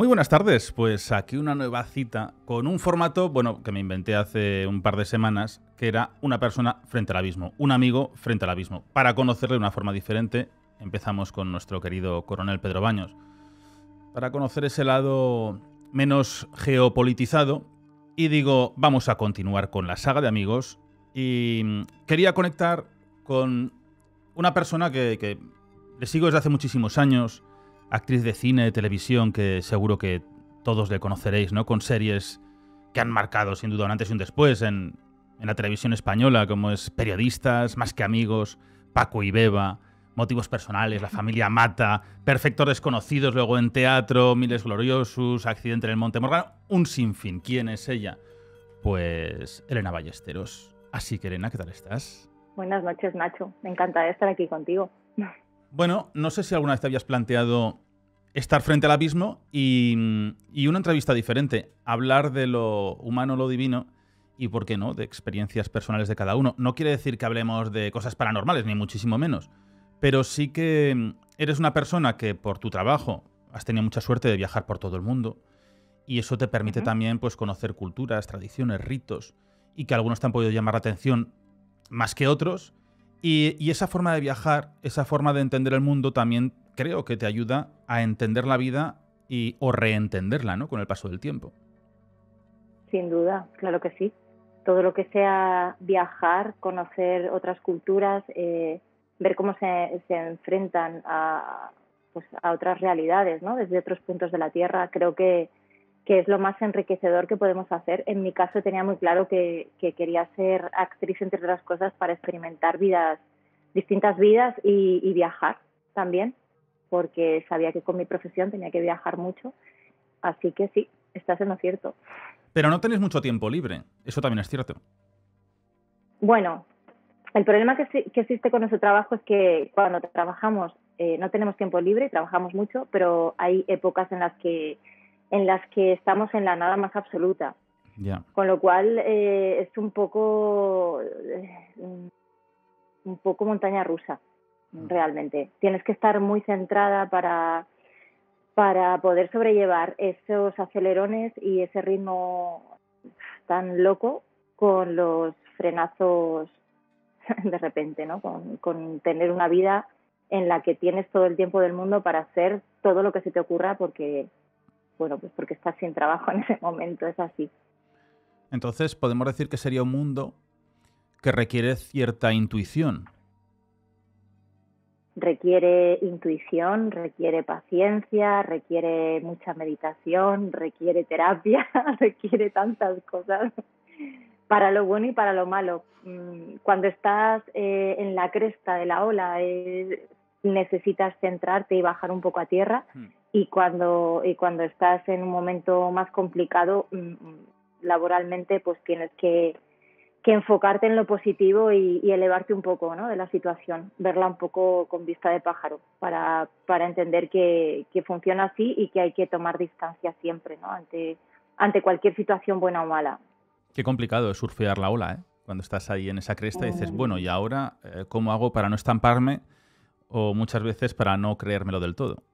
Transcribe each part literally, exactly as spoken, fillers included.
Muy buenas tardes, pues aquí una nueva cita con un formato, bueno, que me inventé hace un par de semanas, que era una persona frente al abismo, un amigo frente al abismo. Para conocerle de una forma diferente, empezamos con nuestro querido coronel Pedro Baños. Para conocer ese lado menos geopolitizado, y digo, vamos a continuar con la saga de amigos, y quería conectar con una persona que, que le sigo desde hace muchísimos años, actriz de cine, de televisión, que seguro que todos le conoceréis, ¿no? Con series que han marcado, sin duda, un antes y un después en, en la televisión española, como es Periodistas, Más que Amigos, Paco y Beba, Motivos Personales, La Familia Mata, Perfectos Desconocidos, luego en teatro, Miles Gloriosos, Accidente en el Monte Morgano, un sinfín. ¿Quién es ella? Pues Elena Ballesteros. Así que, Elena, ¿qué tal estás? Buenas noches, Nacho. Me encantará estar aquí contigo. Bueno, no sé si alguna vez te habías planteado estar frente al abismo y, y una entrevista diferente, hablar de lo humano, lo divino y, ¿por qué no?, de experiencias personales de cada uno. No quiere decir que hablemos de cosas paranormales, ni muchísimo menos, pero sí que eres una persona que por tu trabajo has tenido mucha suerte de viajar por todo el mundo y eso te permite uh-huh. también pues, conocer culturas, tradiciones, ritos y que algunos te han podido llamar la atención más que otros. Y, y esa forma de viajar, esa forma de entender el mundo también creo que te ayuda a entender la vida y, o reentenderla, ¿no?, con el paso del tiempo. Sin duda, claro que sí. Todo lo que sea viajar, conocer otras culturas, eh, ver cómo se, se enfrentan a, pues, a otras realidades, ¿no?, desde otros puntos de la Tierra, creo que, que es lo más enriquecedor que podemos hacer. En mi caso tenía muy claro que, que quería ser actriz, entre otras cosas, para experimentar vidas, distintas vidas y, y viajar también, porque sabía que con mi profesión tenía que viajar mucho. Así que sí, estás en lo cierto. Pero no tenéis mucho tiempo libre, eso también es cierto. Bueno, el problema que, que existe con nuestro trabajo es que cuando trabajamos eh, no tenemos tiempo libre, trabajamos mucho, pero hay épocas en las que en las que estamos en la nada más absoluta. Yeah. Con lo cual eh, es un poco, eh, un poco montaña rusa, mm. realmente. Tienes que estar muy centrada para, para poder sobrellevar esos acelerones y ese ritmo tan loco con los frenazos de repente, ¿no? Con, con tener una vida en la que tienes todo el tiempo del mundo para hacer todo lo que se te ocurra porque... Bueno, pues porque estás sin trabajo en ese momento, es así. Entonces, podemos decir que sería un mundo que requiere cierta intuición. Requiere intuición, requiere paciencia, requiere mucha meditación, requiere terapia, requiere tantas cosas para lo bueno y para lo malo. Cuando estás eh, en la cresta de la ola, eh, necesitas centrarte y bajar un poco a tierra. Mm. Y cuando, y cuando estás en un momento más complicado laboralmente, pues tienes que, que enfocarte en lo positivo y, y elevarte un poco, ¿no?, de la situación, verla un poco con vista de pájaro para, para entender que, que funciona así y que hay que tomar distancia siempre, ¿no?, ante, ante cualquier situación buena o mala. Qué complicado es surfear la ola, ¿eh? Cuando estás ahí en esa cresta y dices, bueno, ¿y ahora cómo hago para no estamparme? O muchas veces para no creérmelo del todo.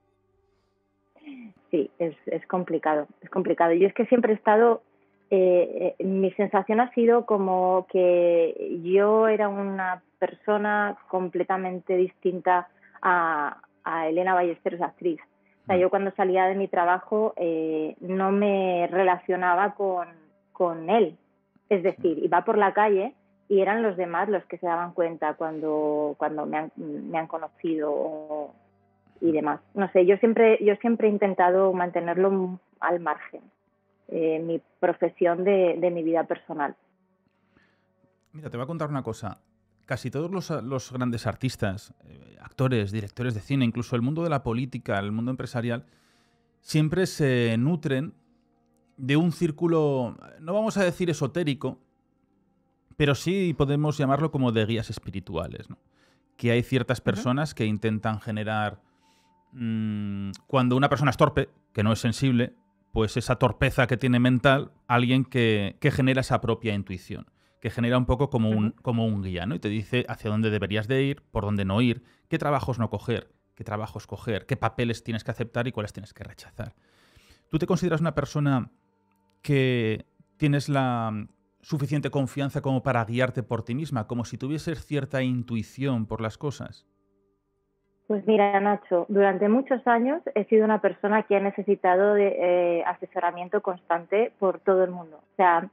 Sí, es, es complicado, es complicado. Yo es que siempre he estado, eh, eh, mi sensación ha sido como que yo era una persona completamente distinta a, a Elena Ballesteros, actriz. O sea, yo cuando salía de mi trabajo eh, no me relacionaba con, con él. Es decir, iba por la calle y eran los demás los que se daban cuenta cuando, cuando me han, me han conocido o... y demás. No sé, yo siempre yo siempre he intentado mantenerlo al margen, eh, mi profesión de, de mi vida personal. Mira, te voy a contar una cosa. Casi todos los, los grandes artistas, eh, actores, directores de cine, incluso el mundo de la política, el mundo empresarial, siempre se nutren de un círculo, no vamos a decir esotérico, pero sí podemos llamarlo como de guías espirituales, ¿no? Que hay ciertas personas que intentan generar... Cuando una persona es torpe, que no es sensible, pues esa torpeza que tiene mental, alguien que, que genera esa propia intuición, que genera un poco como un, como un guía, ¿no? Y te dice hacia dónde deberías de ir, por dónde no ir, qué trabajos no coger, qué trabajos coger, qué papeles tienes que aceptar y cuáles tienes que rechazar. ¿Tú te consideras una persona que tienes la suficiente confianza como para guiarte por ti misma, como si tuvieses cierta intuición por las cosas? Pues mira, Nacho, durante muchos años he sido una persona que ha necesitado de eh, asesoramiento constante por todo el mundo. O sea,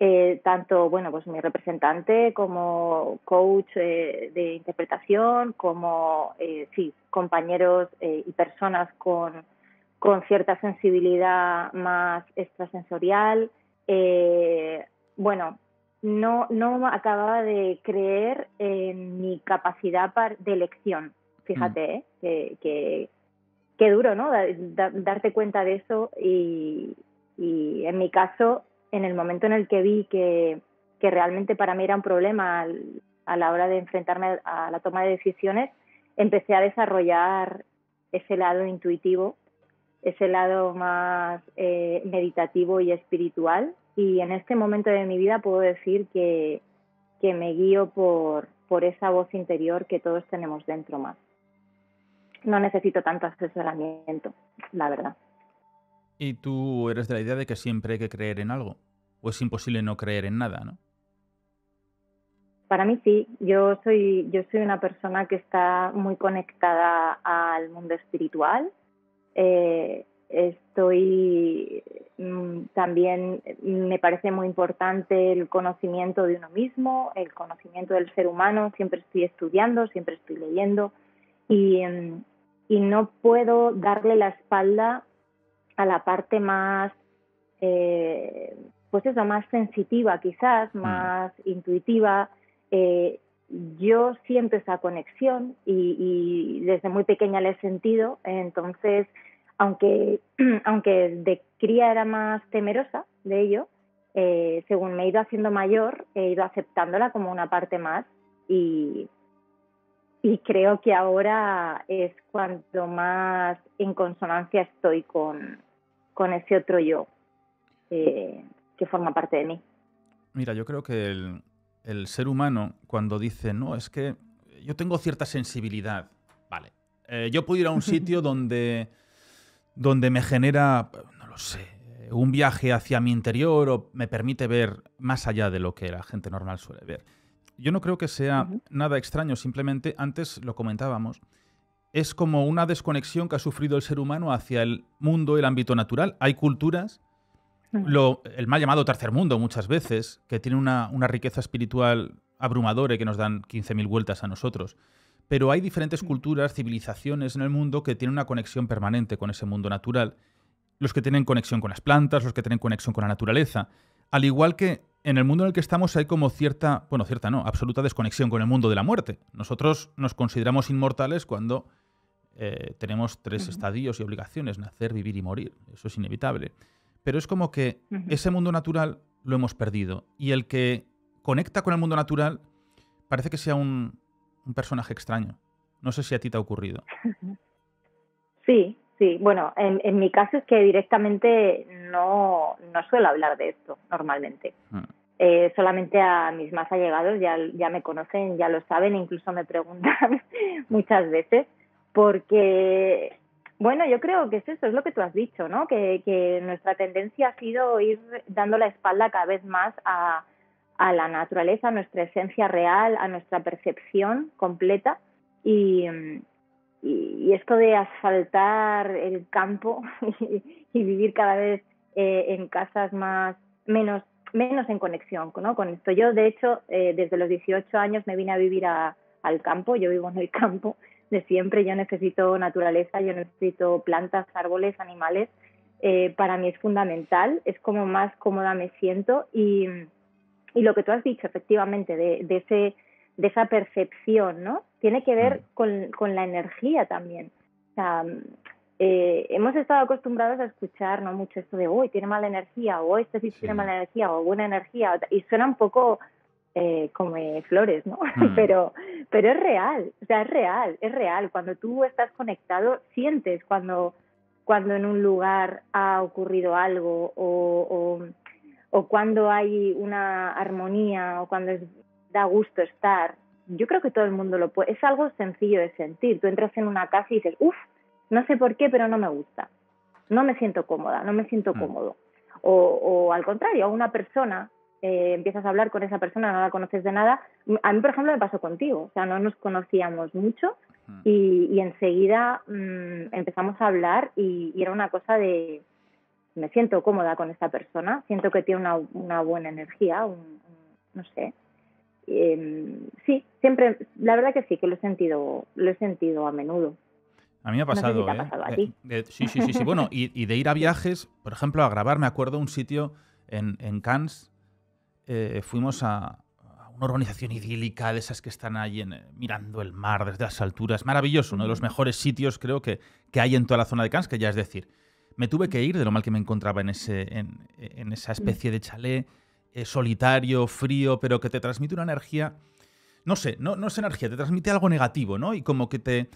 eh, tanto bueno, pues mi representante como coach eh, de interpretación, como eh, sí, compañeros eh, y personas con, con cierta sensibilidad más extrasensorial. Eh, bueno, no, no acababa de creer en mi capacidad de elección. Fíjate, ¿eh? que, que, que duro, ¿no? Da, da, darte cuenta de eso y, y en mi caso, en el momento en el que vi que, que realmente para mí era un problema al, a la hora de enfrentarme a la toma de decisiones, empecé a desarrollar ese lado intuitivo, ese lado más eh, meditativo y espiritual, y en este momento de mi vida puedo decir que, que me guío por, por esa voz interior que todos tenemos dentro más. No necesito tanto asesoramiento, la verdad. ¿Y tú eres de la idea de que siempre hay que creer en algo? ¿O es imposible no creer en nada, no? Para mí sí. Yo soy, yo soy una persona que está muy conectada al mundo espiritual. Eh, estoy también, me parece muy importante el conocimiento de uno mismo, el conocimiento del ser humano. Siempre estoy estudiando, siempre estoy leyendo. Y, y no puedo darle la espalda a la parte más, eh, pues eso, más sensitiva quizás, más intuitiva. Eh, yo siento esa conexión y, y desde muy pequeña la he sentido. Entonces, aunque, aunque de cría era más temerosa de ello, eh, según me he ido haciendo mayor, he ido aceptándola como una parte más y... Y creo que ahora es cuanto más en consonancia estoy con, con ese otro yo eh, que forma parte de mí. Mira, yo creo que el, el ser humano cuando dice, no, es que yo tengo cierta sensibilidad, vale, eh, yo puedo ir a un sitio donde, donde me genera, no lo sé, un viaje hacia mi interior o me permite ver más allá de lo que la gente normal suele ver. Yo no creo que sea uh-huh. nada extraño, simplemente, antes lo comentábamos, es como una desconexión que ha sufrido el ser humano hacia el mundo, el ámbito natural. Hay culturas, uh-huh. lo, el mal llamado tercer mundo muchas veces, que tiene una, una riqueza espiritual abrumadora y que nos dan quince mil vueltas a nosotros. Pero hay diferentes uh-huh. culturas, civilizaciones en el mundo que tienen una conexión permanente con ese mundo natural. Los que tienen conexión con las plantas, los que tienen conexión con la naturaleza. Al igual que en el mundo en el que estamos hay como cierta, bueno, cierta no, absoluta desconexión con el mundo de la muerte. Nosotros nos consideramos inmortales cuando eh, tenemos tres uh-huh. estadios y obligaciones, nacer, vivir y morir. Eso es inevitable. Pero es como que uh-huh. ese mundo natural lo hemos perdido. Y el que conecta con el mundo natural parece que sea un, un personaje extraño. No sé si a ti te ha ocurrido. Sí, sí. Bueno, en, en mi caso es que directamente no, no suelo hablar de esto normalmente. Uh-huh. Eh, solamente a mis más allegados, ya, ya me conocen, ya lo saben, incluso me preguntan muchas veces, porque, bueno, yo creo que es eso, es lo que tú has dicho, ¿no? Que, que nuestra tendencia ha sido ir dando la espalda cada vez más a, a la naturaleza, a nuestra esencia real, a nuestra percepción completa, y, y, y esto de asfaltar el campo y, y vivir cada vez eh, en casas más menos menos en conexión, ¿no? Con esto. Yo, de hecho, eh, desde los dieciocho años me vine a vivir a, al campo. Yo vivo en el campo de siempre. Yo necesito naturaleza, yo necesito plantas, árboles, animales. Eh, para mí es fundamental, es como más cómoda me siento. Y, y lo que tú has dicho, efectivamente, de, de, ese, de esa percepción, ¿no? Tiene que ver con, con la energía también. O sea, Eh, hemos estado acostumbrados a escuchar, ¿no?, mucho esto de hoy tiene mala energía, o este sí tiene mala energía, o buena energía, y suena un poco eh, como flores, ¿no? Mm. pero, pero es real, o sea, es real, es real. Cuando tú estás conectado, sientes cuando, cuando en un lugar ha ocurrido algo, o, o, o cuando hay una armonía, o cuando es, da gusto estar. Yo creo que todo el mundo lo puede, es algo sencillo de sentir. Tú entras en una casa y dices, uff, no sé por qué, pero no me gusta. no me siento cómoda, no me siento cómodo. O, o al contrario, a una persona, eh, empiezas a hablar con esa persona, no la conoces de nada. A mí, por ejemplo, me pasó contigo, o sea, no nos conocíamos mucho y, y enseguida mmm, empezamos a hablar y, y era una cosa de... me siento cómoda con esta persona, siento que tiene una, una buena energía, un, un, no sé. Eh, sí, siempre, la verdad que sí, que lo he sentido, lo he sentido a menudo. A mí me ha pasado, no sé si te ¿eh? ha pasado a ti. Eh, eh, sí, sí, sí, sí. Bueno, y, y de ir a viajes, por ejemplo, a grabar, me acuerdo un sitio en, en Cannes, eh, fuimos a, a una urbanización idílica de esas que están ahí en, eh, mirando el mar desde las alturas, maravilloso, uno de los mejores sitios creo que, que hay en toda la zona de Cannes, que ya es decir, me tuve que ir de lo mal que me encontraba en, ese, en, en esa especie de chalet eh, solitario, frío, pero que te transmite una energía... No sé, no, no es energía, te transmite algo negativo, ¿no? Y como que te...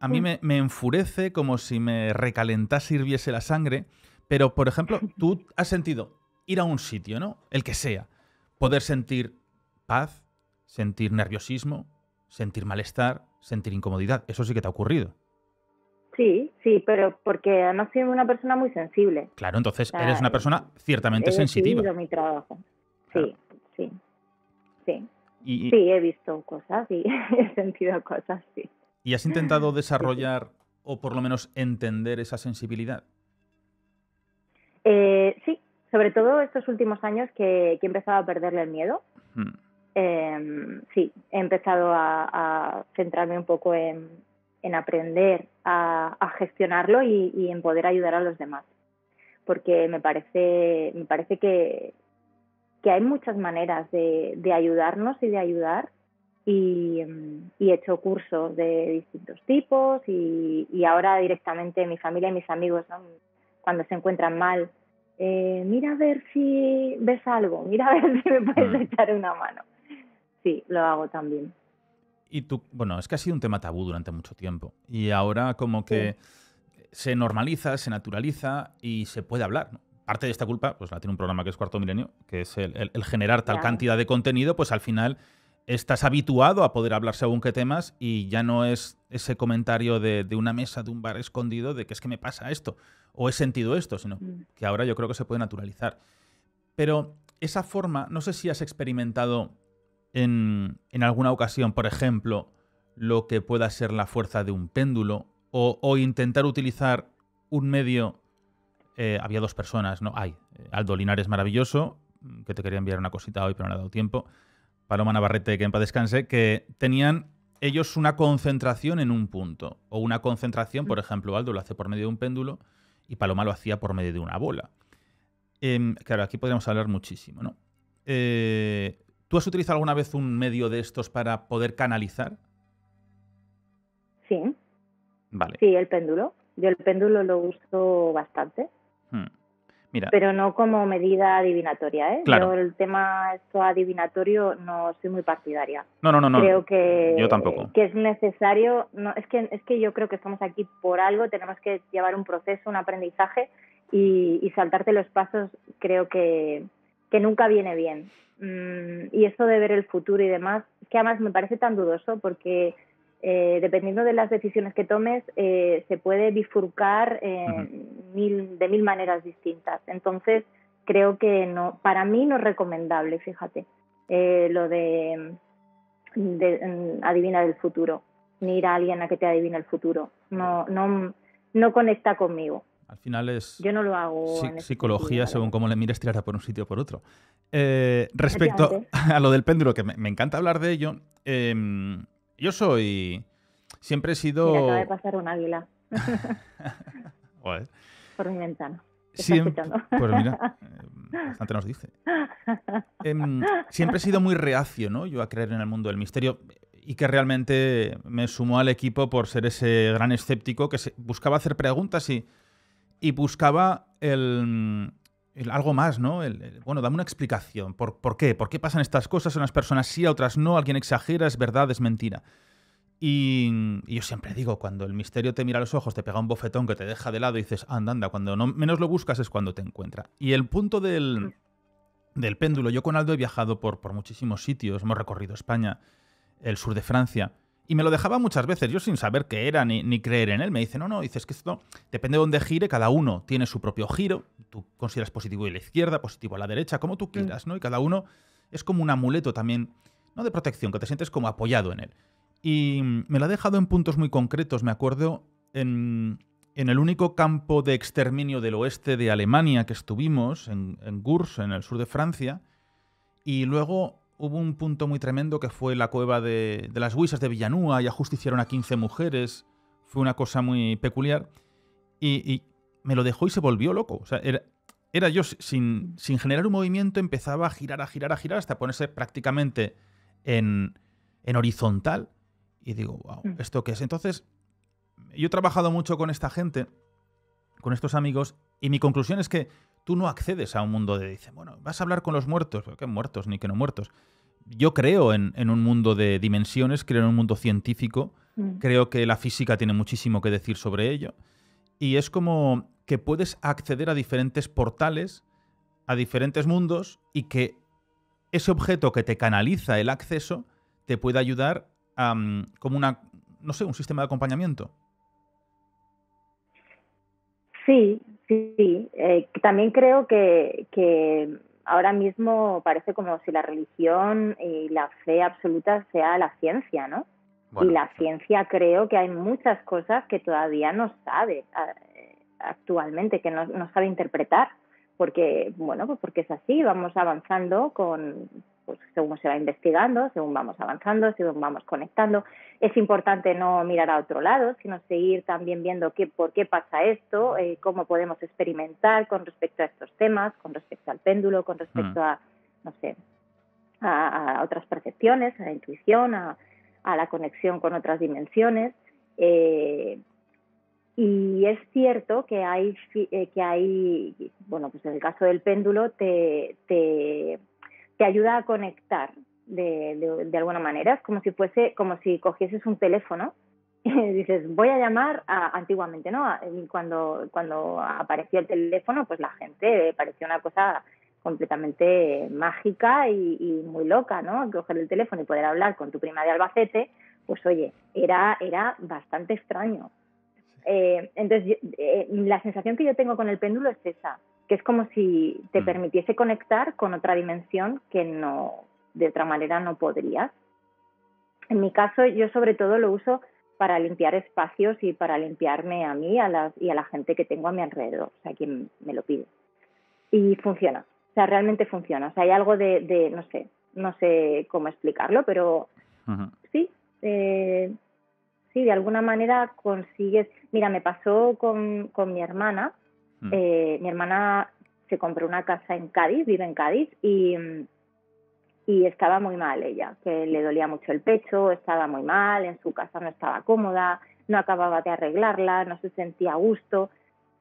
A mí me, me enfurece como si me recalentase, hirviese la sangre. Pero, por ejemplo, tú has sentido ir a un sitio, ¿no? El que sea. Poder sentir paz, sentir nerviosismo, sentir malestar, sentir incomodidad. Eso sí que te ha ocurrido. Sí, sí, pero porque además soy una persona muy sensible. Claro, entonces o sea, eres una persona ciertamente he sensitiva. He vivido mi trabajo. Sí, claro. sí, sí. Y, sí, he visto cosas y he sentido cosas, sí. ¿Y has intentado desarrollar sí. o por lo menos entender esa sensibilidad? Eh, sí, sobre todo estos últimos años que, que he empezado a perderle el miedo. Hmm. Eh, sí, he empezado a, a centrarme un poco en... en aprender a, a gestionarlo y, y en poder ayudar a los demás. Porque me parece, me parece que, que hay muchas maneras de, de ayudarnos y de ayudar y, y he hecho cursos de distintos tipos y, y ahora directamente mi familia y mis amigos, ¿no? Cuando se encuentran mal, eh, mira a ver si ves algo, mira a ver si me puedes echar una mano. Sí, lo hago también. Y tú, bueno, es que ha sido un tema tabú durante mucho tiempo y ahora como que sí. se normaliza, se naturaliza y se puede hablar, ¿no? Parte de esta culpa, pues la tiene un programa que es Cuarto Milenio, que es el, el, el generar tal claro. cantidad de contenido, pues al final estás habituado a poder hablar según qué temas y ya no es ese comentario de, de una mesa, de un bar escondido, de que es que me pasa esto o he sentido esto, sino mm. que ahora yo creo que se puede naturalizar. Pero esa forma, no sé si has experimentado... En, en alguna ocasión, por ejemplo, lo que pueda ser la fuerza de un péndulo o, o intentar utilizar un medio... Eh, había dos personas, ¿no? Hay Aldo Linares, maravilloso, que te quería enviar una cosita hoy, pero no le ha dado tiempo. Paloma Navarrete, que en paz descanse, que tenían ellos una concentración en un punto. O una concentración, por ejemplo, Aldo lo hace por medio de un péndulo y Paloma lo hacía por medio de una bola. Eh, claro, aquí podríamos hablar muchísimo, ¿no? Eh... ¿Tú has utilizado alguna vez un medio de estos para poder canalizar? Sí. Vale. Sí, el péndulo. Yo el péndulo lo uso bastante. Hmm. Mira. Pero no como medida adivinatoria, ¿eh? Claro. Yo el tema esto adivinatorio no soy muy partidaria. No, no, no, no. Creo que yo tampoco. Que es necesario, no, es que es que yo creo que estamos aquí por algo, tenemos que llevar un proceso, un aprendizaje y, y saltarte los pasos, creo que que nunca viene bien. Y eso de ver el futuro y demás, que además me parece tan dudoso porque eh, dependiendo de las decisiones que tomes, eh, se puede bifurcar eh, uh-huh. mil, de mil maneras distintas. Entonces, creo que no, para mí no es recomendable, fíjate, eh, lo de, de adivinar el futuro, ni ir a alguien a que te adivine el futuro. No, no, no conecta conmigo. Al final es yo no lo hago si, en psicología, sentido, según cómo le mires, tirará por un sitio o por otro. Eh, respecto a lo del péndulo, que me, me encanta hablar de ello, eh, yo soy... Siempre he sido... Mira, acaba de pasar un águila. Joder. Por mi ventana. Siempre, pues mira, eh, bastante nos dice. Eh, siempre he sido muy reacio, ¿no? Yo a creer en el mundo del misterio... y que realmente me sumó al equipo por ser ese gran escéptico que se, buscaba hacer preguntas y... Y buscaba el, el algo más, ¿no? El, el, bueno, dame una explicación. ¿Por, ¿Por qué? ¿Por qué pasan estas cosas? Unas personas sí, a otras no. Alguien exagera, es verdad, es mentira. Y, y yo siempre digo, cuando el misterio te mira a los ojos, te pega un bofetón que te deja de lado y dices, anda, anda, cuando no, menos lo buscas es cuando te encuentra. Y el punto del, del péndulo, yo con Aldo he viajado por, por muchísimos sitios, hemos recorrido España, el sur de Francia, Y me lo dejaba muchas veces, yo sin saber qué era ni, ni creer en él. Me dice, no, no, dices que esto depende de dónde gire, cada uno tiene su propio giro. Tú consideras positivo a la izquierda, positivo a la derecha, como tú quieras, ¿no? Y cada uno es como un amuleto también, no de protección, que te sientes como apoyado en él. Y me lo ha dejado en puntos muy concretos, me acuerdo, en, en el único campo de exterminio del oeste de Alemania que estuvimos, en, en Gurs, en el sur de Francia, y luego hubo un punto muy tremendo que fue la cueva de, de las Wisas de Villanueva, y ajusticiaron a quince mujeres. Fue una cosa muy peculiar. Y, y me lo dejó y se volvió loco. O sea, era, era yo, sin, sin generar un movimiento, empezaba a girar, a girar, a girar, hasta ponerse prácticamente en, en horizontal. Y digo, wow, ¿esto qué es? Entonces, yo he trabajado mucho con esta gente, con estos amigos, y mi conclusión es que tú no accedes a un mundo de, dice, bueno, vas a hablar con los muertos. ¿Qué muertos? Ni que no muertos. Yo creo en, en un mundo de dimensiones, creo en un mundo científico, mm. creo que la física tiene muchísimo que decir sobre ello, y es como que puedes acceder a diferentes portales, a diferentes mundos, y que ese objeto que te canaliza el acceso te puede ayudar a, um, como una, no sé, un sistema de acompañamiento. Sí. Sí, eh, también creo que, que ahora mismo parece como si la religión y la fe absoluta sea la ciencia, ¿no? Bueno, y la ciencia, creo que hay muchas cosas que todavía no sabe actualmente, que no, no sabe interpretar, porque, bueno, pues porque es así, vamos avanzando con, pues según se va investigando, según vamos avanzando, según vamos conectando. Es importante no mirar a otro lado, sino seguir también viendo qué, por qué pasa esto, eh, cómo podemos experimentar con respecto a estos temas, con respecto al péndulo, con respecto mm. a, no sé, a, a otras percepciones, a la intuición, a, a la conexión con otras dimensiones. Eh, y es cierto que hay, eh, que hay, bueno, pues en el caso del péndulo te... te te ayuda a conectar de, de, de alguna manera. Es como si fuese, como si cogieses un teléfono y dices, voy a llamar a, antiguamente, ¿no? Cuando, cuando apareció el teléfono, pues la gente parecía una cosa completamente mágica y, y muy loca, ¿no? Coger el teléfono y poder hablar con tu prima de Albacete, pues oye, era, era bastante extraño. Eh, entonces, eh, la sensación que yo tengo con el péndulo es esa, que es como si te permitiese conectar con otra dimensión que no, de otra manera no podrías. En mi caso, yo sobre todo lo uso para limpiar espacios y para limpiarme a mí a las, y a la gente que tengo a mi alrededor, o sea, quien me lo pide. Y funciona, o sea, realmente funciona. O sea, hay algo de, de no sé, no sé cómo explicarlo, pero uh-huh. sí, eh, sí, de alguna manera consigues... Mira, me pasó con, con mi hermana. Eh, mi hermana se compró una casa en Cádiz, vive en Cádiz, y, y estaba muy mal ella, que le dolía mucho el pecho, estaba muy mal, en su casa no estaba cómoda, no acababa de arreglarla, no se sentía a gusto,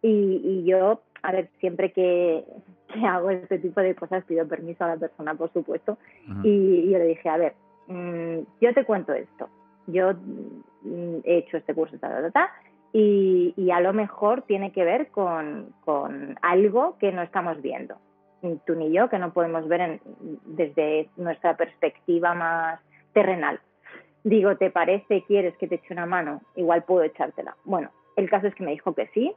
y, y yo, a ver, siempre que, que hago este tipo de cosas pido permiso a la persona, por supuesto, uh-huh. y, y yo le dije, a ver, mmm, yo te cuento esto, yo mmm, he hecho este curso, ta, ta, ta, ta, Y, y a lo mejor tiene que ver con, con algo que no estamos viendo, ni tú ni yo, que no podemos ver en, desde nuestra perspectiva más terrenal. Digo, ¿te parece? ¿Quieres que te eche una mano? Igual puedo echártela. Bueno, el caso es que me dijo que sí.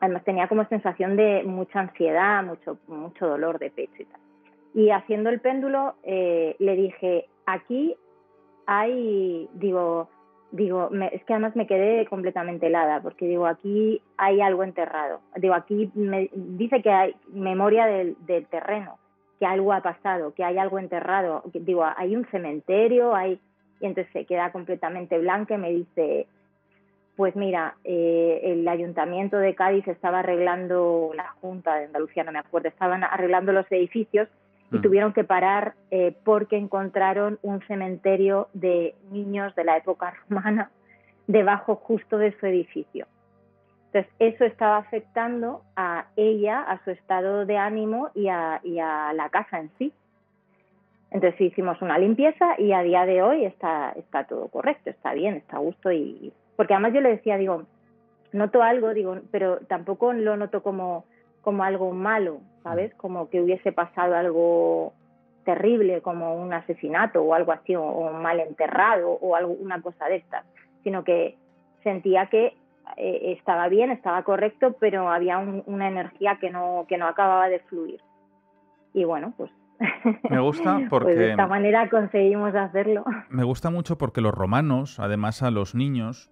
Además tenía como sensación de mucha ansiedad, mucho, mucho dolor de pecho y tal. Y haciendo el péndulo eh, le dije, aquí hay, digo... Digo, me, es que además me quedé completamente helada, porque digo, aquí hay algo enterrado. Digo, aquí me dice que hay memoria del, del terreno, que algo ha pasado, que hay algo enterrado. Digo, hay un cementerio, hay... Y entonces se queda completamente blanca y me dice, pues mira, eh, el ayuntamiento de Cádiz estaba arreglando, la Junta de Andalucía, no me acuerdo, estaban arreglando los edificios y tuvieron que parar eh, porque encontraron un cementerio de niños de la época romana debajo justo de su edificio. Entonces, eso estaba afectando a ella, a su estado de ánimo y a, y a la casa en sí. Entonces, hicimos una limpieza y a día de hoy está, está todo correcto, está bien, está a gusto. Y... Porque además yo le decía, digo, noto algo, digo, pero tampoco lo noto como... como algo malo, ¿sabes? Como que hubiese pasado algo terrible como un asesinato o algo así, o, o un mal enterrado o algo, una cosa de estas, sino que sentía que eh, estaba bien, estaba correcto, pero había un, una energía que no, que no acababa de fluir. Y bueno, pues me gusta porque pues de esta manera conseguimos hacerlo. Me gusta mucho porque los romanos, además, a los niños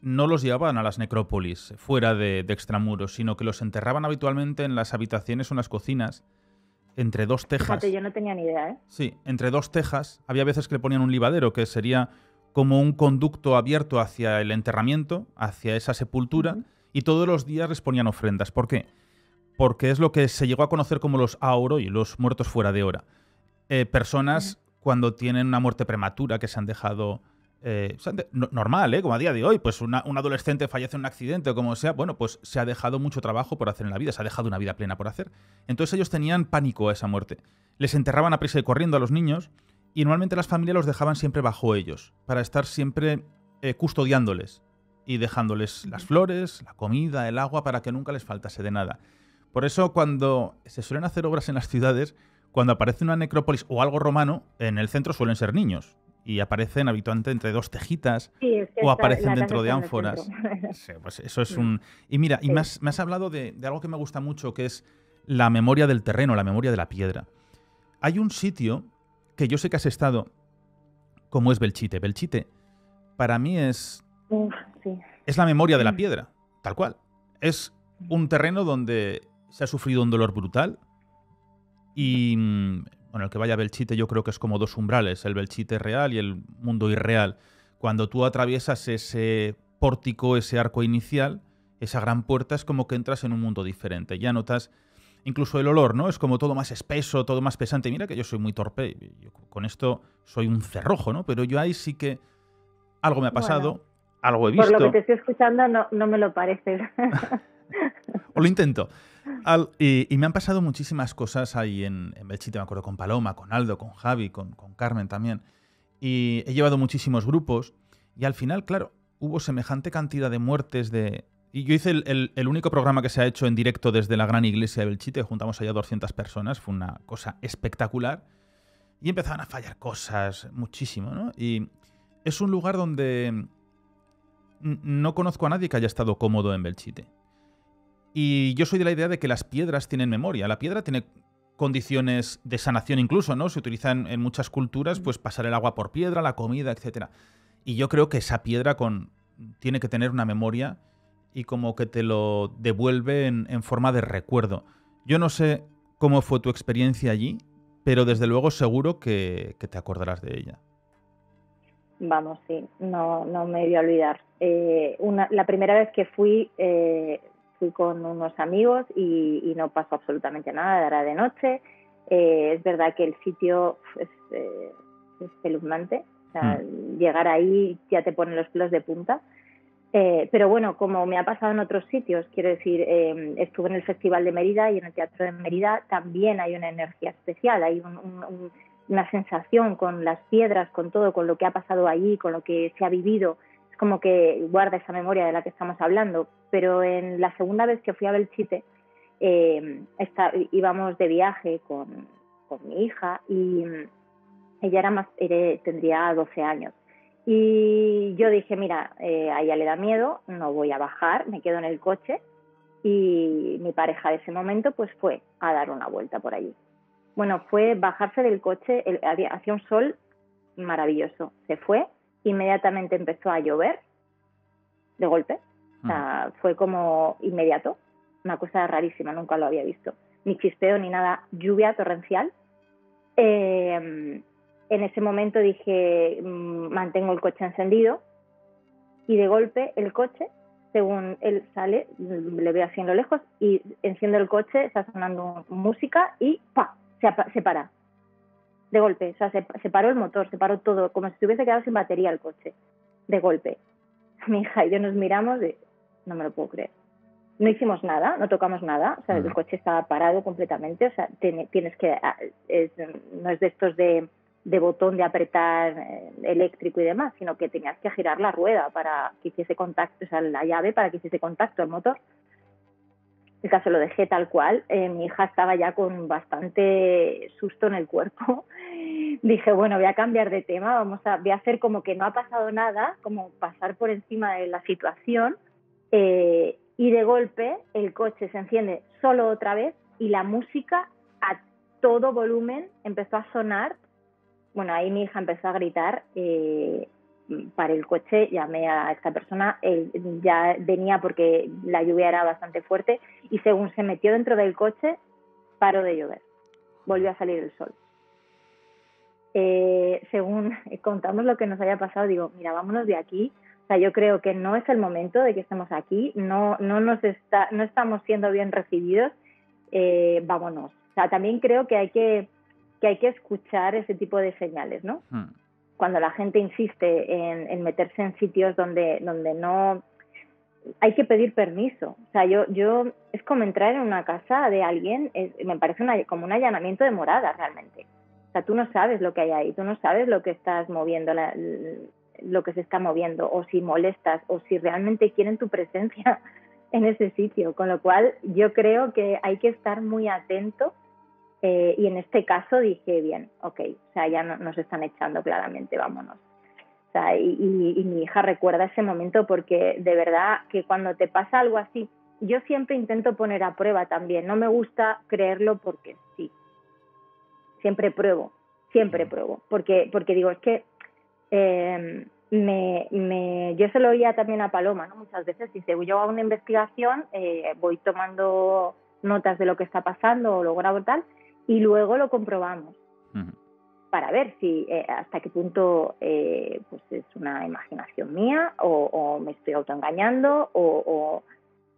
no los llevaban a las necrópolis fuera de, de extramuros, sino que los enterraban habitualmente en las habitaciones o en las cocinas, entre dos tejas. Fíjate, yo no tenía ni idea, ¿eh? Sí, entre dos tejas. Había veces que le ponían un libadero, que sería como un conducto abierto hacia el enterramiento, hacia esa sepultura, uh-huh. y todos los días les ponían ofrendas. ¿Por qué? Porque es lo que se llegó a conocer como los aoroi, los muertos fuera de hora. Eh, personas, uh-huh. cuando tienen una muerte prematura, que se han dejado... Eh, o sea, de, no, normal, ¿eh? Como a día de hoy, pues una, un adolescente fallece en un accidente o como sea, bueno, pues se ha dejado mucho trabajo por hacer en la vida, se ha dejado una vida plena por hacer. Entonces ellos tenían pánico a esa muerte. Les enterraban a prisa y corriendo a los niños y normalmente las familias los dejaban siempre bajo ellos, para estar siempre eh, custodiándoles y dejándoles las flores, la comida, el agua, para que nunca les faltase de nada. Por eso cuando se suelen hacer obras en las ciudades, cuando aparece una necrópolis o algo romano, en el centro suelen ser niños. Y aparecen habitualmente entre dos tejitas, sí, es que o aparecen dentro de ánforas. Sí, pues eso es un... Y mira, sí. y me has, me has hablado de, de algo que me gusta mucho, que es la memoria del terreno, la memoria de la piedra. Hay un sitio que yo sé que has estado, como es Belchite. Belchite, para mí es... Uf, sí. Es la memoria de la piedra, tal cual. Es un terreno donde se ha sufrido un dolor brutal y... Bueno, el que vaya a Belchite yo creo que es como dos umbrales, el Belchite real y el mundo irreal. Cuando tú atraviesas ese pórtico, ese arco inicial, esa gran puerta, es como que entras en un mundo diferente. Ya notas incluso el olor, ¿no? Es como todo más espeso, todo más pesante. Mira que yo soy muy torpe, yo con esto soy un cerrojo, ¿no? Pero yo ahí sí que algo me ha pasado, bueno, algo he visto. Por lo que te estoy escuchando no, no me lo parece. O lo intento. Al, y, y me han pasado muchísimas cosas ahí en, en Belchite, me acuerdo, con Paloma, con Aldo, con Javi, con, con Carmen también. Y he llevado muchísimos grupos y al final, claro, hubo semejante cantidad de muertes de... Y yo hice el, el, el único programa que se ha hecho en directo desde la gran iglesia de Belchite, juntamos allá doscientas personas, fue una cosa espectacular. Y empezaban a fallar cosas, muchísimo, ¿no? Y es un lugar donde no conozco a nadie que haya estado cómodo en Belchite. Y yo soy de la idea de que las piedras tienen memoria. La piedra tiene condiciones de sanación incluso, ¿no? Se utilizan en muchas culturas, pues pasar el agua por piedra, la comida, etcétera. Y yo creo que esa piedra con... tiene que tener una memoria y como que te lo devuelve en, en forma de recuerdo. Yo no sé cómo fue tu experiencia allí, pero desde luego seguro que, que te acordarás de ella. Vamos, sí. No, no me voy a olvidar. Eh, una, la primera vez que fui... Eh... Fui con unos amigos y, y no pasó absolutamente nada, era de noche. Eh, es verdad que el sitio es eh, espeluznante. O sea, mm. llegar ahí ya te ponen los pelos de punta. Eh, pero bueno, como me ha pasado en otros sitios, quiero decir, eh, estuve en el Festival de Mérida y en el Teatro de Mérida también hay una energía especial, hay un, un, un, una sensación con las piedras, con todo, con lo que ha pasado allí, con lo que se ha vivido. Como que guarda esa memoria de la que estamos hablando. Pero en la segunda vez que fui a Belchite, eh, está, íbamos de viaje con, con mi hija y ella era más, era, tendría doce años. Y yo dije, mira, eh, a ella le da miedo, no voy a bajar, me quedo en el coche. Y mi pareja de ese momento pues fue a dar una vuelta por allí. Bueno, fue bajarse del coche, el, había, hacía un sol maravilloso, se fue. Inmediatamente empezó a llover de golpe, o sea, fue como inmediato, una cosa rarísima, nunca lo había visto, ni chispeo ni nada, lluvia torrencial. Eh, en ese momento dije, mantengo el coche encendido y de golpe el coche, según él sale, le veo así en lo lejos y enciendo el coche, está sonando música y ¡pa! se, se para. De golpe, o sea, se, se paró el motor, se paró todo, como si se hubiese quedado sin batería el coche, de golpe. Mi hija y yo nos miramos y no me lo puedo creer. No hicimos nada, no tocamos nada, o sea, el coche estaba parado completamente, o sea, tienes que, es, no es de estos de, de botón de apretar eléctrico y demás, sino que tenías que girar la rueda para que hiciese contacto, o sea, la llave para que hiciese contacto al motor. El caso lo dejé tal cual. Eh, mi hija estaba ya con bastante susto en el cuerpo. Dije, bueno, voy a cambiar de tema, vamos a, voy a hacer como que no ha pasado nada, como pasar por encima de la situación. Eh, y de golpe el coche se enciende solo otra vez y la música a todo volumen empezó a sonar. Bueno, ahí mi hija empezó a gritar. Eh, Paré el coche, llamé a esta persona, él ya venía porque la lluvia era bastante fuerte y según se metió dentro del coche, paró de llover, volvió a salir el sol. Eh, según contamos lo que nos había pasado, digo, mira, vámonos de aquí, o sea, yo creo que no es el momento de que estemos aquí, no, no, nos está, no estamos siendo bien recibidos, eh, vámonos. O sea, también creo que hay que, que, hay que escuchar ese tipo de señales, ¿no? Hmm. Cuando la gente insiste en, en meterse en sitios donde, donde no... Hay que pedir permiso. O sea, yo... yo es como entrar en una casa de alguien, es, me parece una, como un allanamiento de morada realmente. O sea, tú no sabes lo que hay ahí, tú no sabes lo que estás moviendo, la, lo que se está moviendo, o si molestas, o si realmente quieren tu presencia en ese sitio. Con lo cual, yo creo que hay que estar muy atento. Eh, y en este caso dije, bien, ok, o sea, ya no, nos están echando claramente, vámonos. O sea, y, y, y mi hija recuerda ese momento porque de verdad que cuando te pasa algo así, yo siempre intento poner a prueba también, no me gusta creerlo porque sí. Siempre pruebo, siempre pruebo, porque, porque digo, es que eh, me, me, yo se lo oía también a Paloma, ¿no? Muchas veces, si yo hago una investigación, eh, voy tomando notas de lo que está pasando o lo grabo tal, y luego lo comprobamos uh-huh. para ver si eh, hasta qué punto eh, pues es una imaginación mía o, o me estoy autoengañando o, o,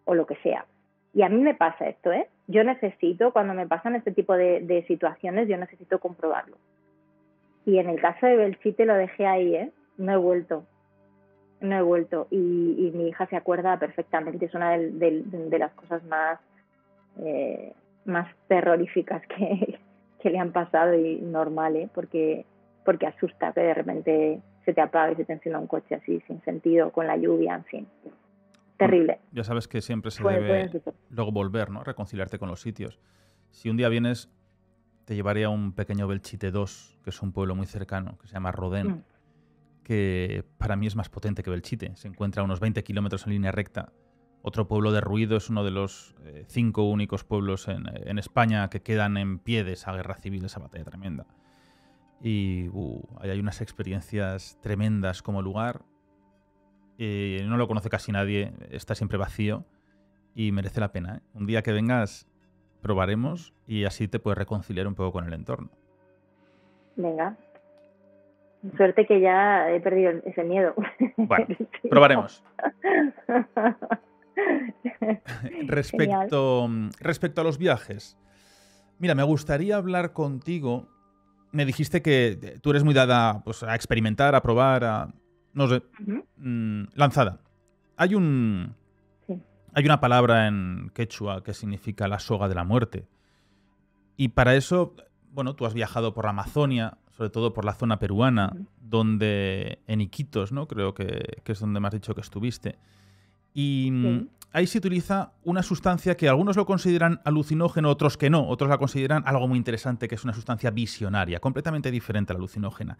o lo que sea. Y a mí me pasa esto, ¿eh? Yo necesito, cuando me pasan este tipo de, de situaciones, yo necesito comprobarlo. Y en el caso de Belchite lo dejé ahí, ¿eh? No he vuelto. No he vuelto. Y, y mi hija se acuerda perfectamente. Es una de, de, de las cosas más... Eh, más terroríficas que, que le han pasado y normal, ¿eh? porque, porque asusta que de repente se te apague y se te encienda un coche así, sin sentido, con la lluvia, en fin. Terrible. Bueno, ya sabes que siempre se pueden, debe pueden luego volver, ¿no? Reconciliarte con los sitios. Si un día vienes, te llevaré a un pequeño Belchite dos, que es un pueblo muy cercano, que se llama Rodén, mm. que para mí es más potente que Belchite. Se encuentra a unos veinte kilómetros en línea recta. Otro pueblo de ruido, es uno de los eh, cinco únicos pueblos en, en España que quedan en pie de esa guerra civil, esa batalla tremenda. Y uh, ahí hay unas experiencias tremendas como lugar. Eh, no lo conoce casi nadie, está siempre vacío y merece la pena, ¿eh? Un día que vengas probaremos y así te puedes reconciliar un poco con el entorno. Venga. Suerte que ya he perdido ese miedo. Bueno, probaremos. Respecto, respecto a los viajes, mira, me gustaría hablar contigo. Me dijiste que tú eres muy dada, pues, a experimentar, a probar, a no sé, uh-huh. mmm, lanzada. Hay un, sí. hay una palabra en quechua que significa la soga de la muerte. Y para eso, bueno, tú has viajado por la Amazonia, sobre todo por la zona peruana, uh-huh. donde en Iquitos, ¿no? Creo que, que es donde me has dicho que estuviste. Y sí. ahí se utiliza una sustancia que algunos lo consideran alucinógeno, otros que no. Otros la consideran algo muy interesante, que es una sustancia visionaria, completamente diferente a la alucinógena.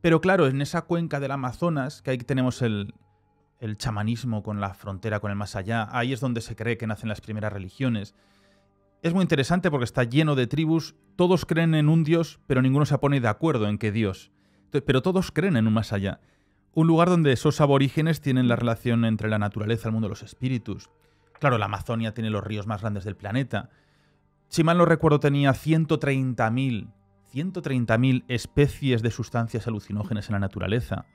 Pero claro, en esa cuenca del Amazonas, que ahí tenemos el, el chamanismo con la frontera, con el más allá, ahí es donde se cree que nacen las primeras religiones. Es muy interesante porque está lleno de tribus, todos creen en un dios, pero ninguno se pone de acuerdo en qué dios. Pero todos creen en un más allá. Un lugar donde esos aborígenes tienen la relación entre la naturaleza, el mundo de los espíritus. Claro, la Amazonia tiene los ríos más grandes del planeta. Si mal no recuerdo, tenía ciento treinta mil especies de sustancias alucinógenas en la naturaleza,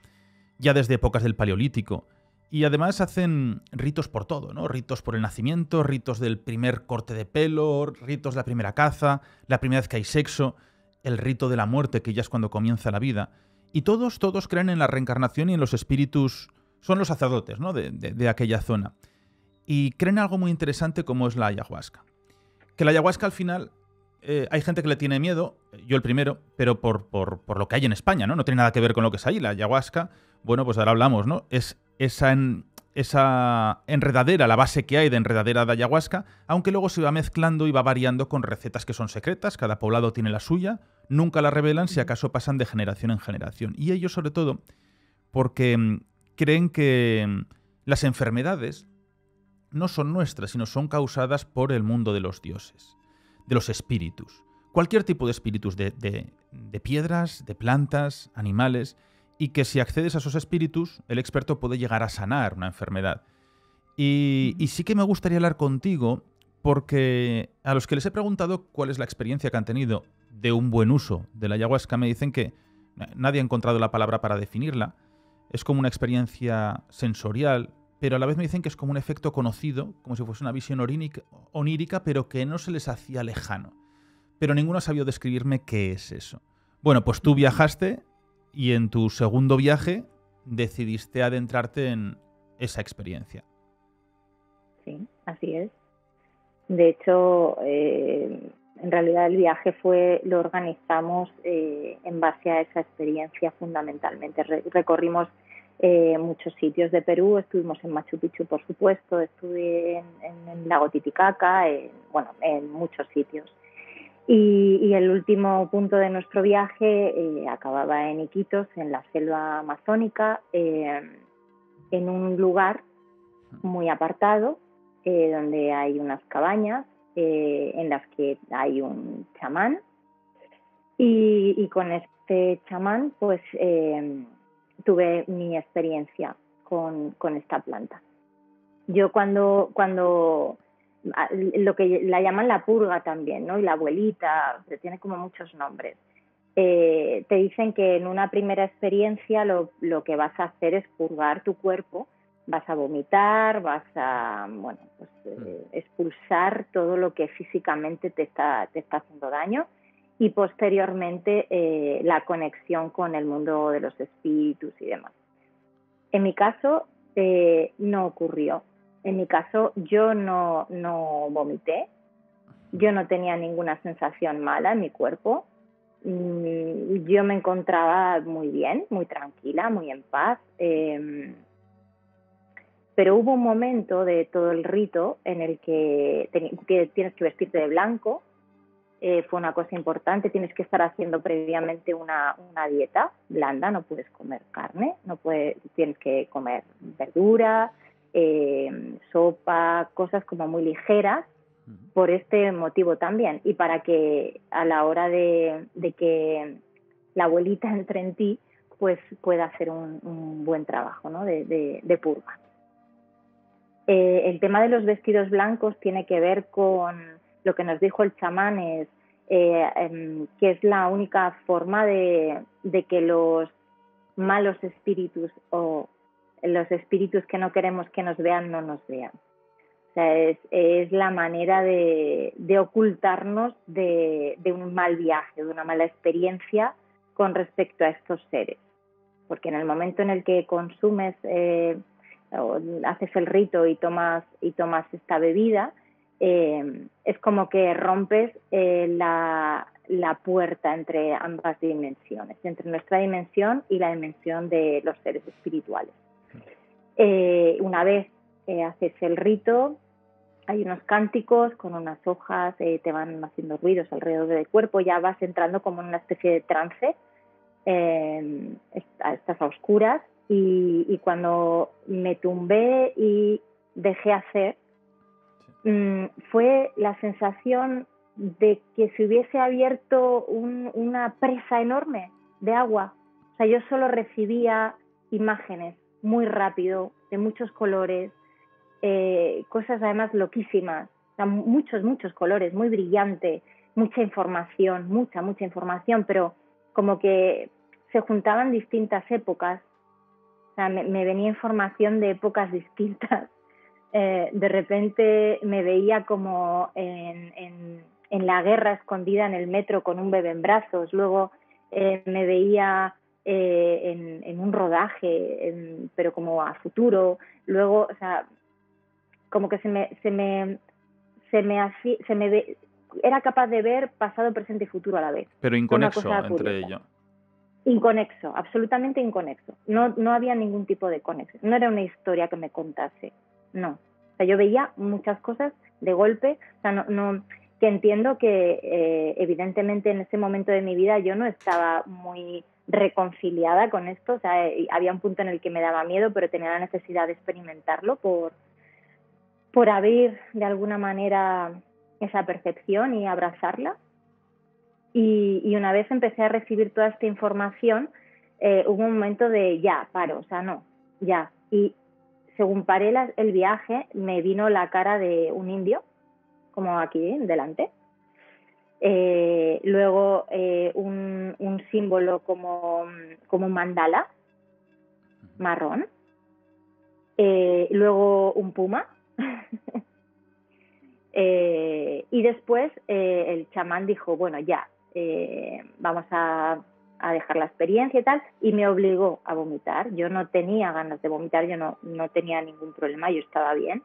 ya desde épocas del Paleolítico. Y además hacen ritos por todo, ¿no? Ritos por el nacimiento, ritos del primer corte de pelo, ritos de la primera caza, la primera vez que hay sexo, el rito de la muerte, que ya es cuando comienza la vida. Y todos, todos creen en la reencarnación y en los espíritus, son los sacerdotes, ¿no? de, de, de aquella zona. Y creen algo muy interesante como es la ayahuasca. Que la ayahuasca al final, eh, hay gente que le tiene miedo, yo el primero, pero por, por, por lo que hay en España, ¿no? No tiene nada que ver con lo que es ahí. La ayahuasca, bueno, pues ahora hablamos, ¿no? Es esa en, esa enredadera, la base que hay de enredadera de ayahuasca, aunque luego se va mezclando y va variando con recetas que son secretas, cada poblado tiene la suya, nunca la revelan, si acaso pasan de generación en generación. Y ellos sobre todo porque creen que las enfermedades no son nuestras, sino son causadas por el mundo de los dioses, de los espíritus. Cualquier tipo de espíritus, de, de, de piedras, de plantas, animales, y que si accedes a esos espíritus, el experto puede llegar a sanar una enfermedad. Y, y sí que me gustaría hablar contigo, porque a los que les he preguntado cuál es la experiencia que han tenido de un buen uso de la ayahuasca, me dicen que nadie ha encontrado la palabra para definirla. Es como una experiencia sensorial, pero a la vez me dicen que es como un efecto conocido, como si fuese una visión orínica, onírica, pero que no se les hacía lejano. Pero ninguno ha sabido describirme qué es eso. Bueno, pues tú viajaste y en tu segundo viaje decidiste adentrarte en esa experiencia. Sí, así es. De hecho, eh, en realidad el viaje fue, lo organizamos eh, en base a esa experiencia fundamentalmente. Re- recorrimos Eh, muchos sitios de Perú, estuvimos en Machu Picchu, por supuesto, estuve en, en el Lago Titicaca, en, bueno, en muchos sitios. Y, y el último punto de nuestro viaje eh, acababa en Iquitos, en la selva amazónica, eh, en un lugar muy apartado, eh, donde hay unas cabañas eh, en las que hay un chamán. Y, y con este chamán, pues... Eh, tuve mi experiencia con, con esta planta. Yo cuando, cuando lo que la llaman la purga también, ¿no? Y la abuelita, tiene como muchos nombres, eh, te dicen que en una primera experiencia lo, lo que vas a hacer es purgar tu cuerpo, vas a vomitar, vas a bueno, pues, eh, expulsar todo lo que físicamente te está, te está haciendo daño. Y posteriormente eh, la conexión con el mundo de los espíritus y demás. En mi caso eh, no ocurrió. En mi caso yo no, no vomité, yo no tenía ninguna sensación mala en mi cuerpo. Mm, yo me encontraba muy bien, muy tranquila, muy en paz. Eh, pero hubo un momento de todo el rito en el que, ten, que tienes que vestirte de blanco. Eh, fue una cosa importante, tienes que estar haciendo previamente una, una dieta blanda, no puedes comer carne, no puedes, tienes que comer verdura, eh, sopa, cosas como muy ligeras, por este motivo también. Y para que a la hora de, de que la abuelita entre en ti, pues pueda hacer un, un buen trabajo, ¿no? de, de, de purga. Eh, el tema de los vestidos blancos tiene que ver con... Lo que nos dijo el chamán es eh, eh, que es la única forma de, de que los malos espíritus o los espíritus que no queremos que nos vean, no nos vean. O sea, es, es la manera de, de ocultarnos de, de un mal viaje, de una mala experiencia con respecto a estos seres. Porque en el momento en el que consumes, eh, o haces el rito y tomas, y tomas esta bebida... Eh, es como que rompes eh, la, la puerta entre ambas dimensiones, entre nuestra dimensión y la dimensión de los seres espirituales. Eh, una vez eh, haces el rito, hay unos cánticos con unas hojas, eh, te van haciendo ruidos alrededor del cuerpo, ya vas entrando como en una especie de trance, eh, estás a oscuras, y, y cuando me tumbé y dejé hacer, fue la sensación de que se hubiese abierto un, una presa enorme de agua. O sea, yo solo recibía imágenes muy rápido, de muchos colores, eh, cosas además loquísimas, o sea, muchos, muchos colores, muy brillante, mucha información, mucha, mucha información, pero como que se juntaban distintas épocas. O sea, me, me venía información de épocas distintas. Eh, de repente me veía como en, en, en la guerra escondida en el metro con un bebé en brazos, luego eh, me veía eh, en, en un rodaje, en, pero como a futuro, luego, o sea, como que se me, se me, se me, así, se me ve, era capaz de ver pasado, presente y futuro a la vez. Pero inconexo entre ellos. inconexo, absolutamente inconexo. No, no había ningún tipo de conexión. No era una historia que me contase, no. O sea, yo veía muchas cosas de golpe, o sea, no, no, que entiendo que eh, evidentemente en ese momento de mi vida yo no estaba muy reconciliada con esto, o sea, eh, había un punto en el que me daba miedo, pero tenía la necesidad de experimentarlo por, por abrir de alguna manera esa percepción y abrazarla. Y, y una vez empecé a recibir toda esta información, eh, hubo un momento de ya, paro, o sea, no, ya. Y según paré la, el viaje, me vino la cara de un indio, como aquí delante. Eh, luego eh, un, un símbolo como, como un mandala, marrón. Eh, luego un puma. eh, y después eh, el chamán dijo, bueno, ya. Eh, vamos a, a dejar la experiencia y tal, y me obligó a vomitar. Yo no tenía ganas de vomitar, yo no, no tenía ningún problema, yo estaba bien,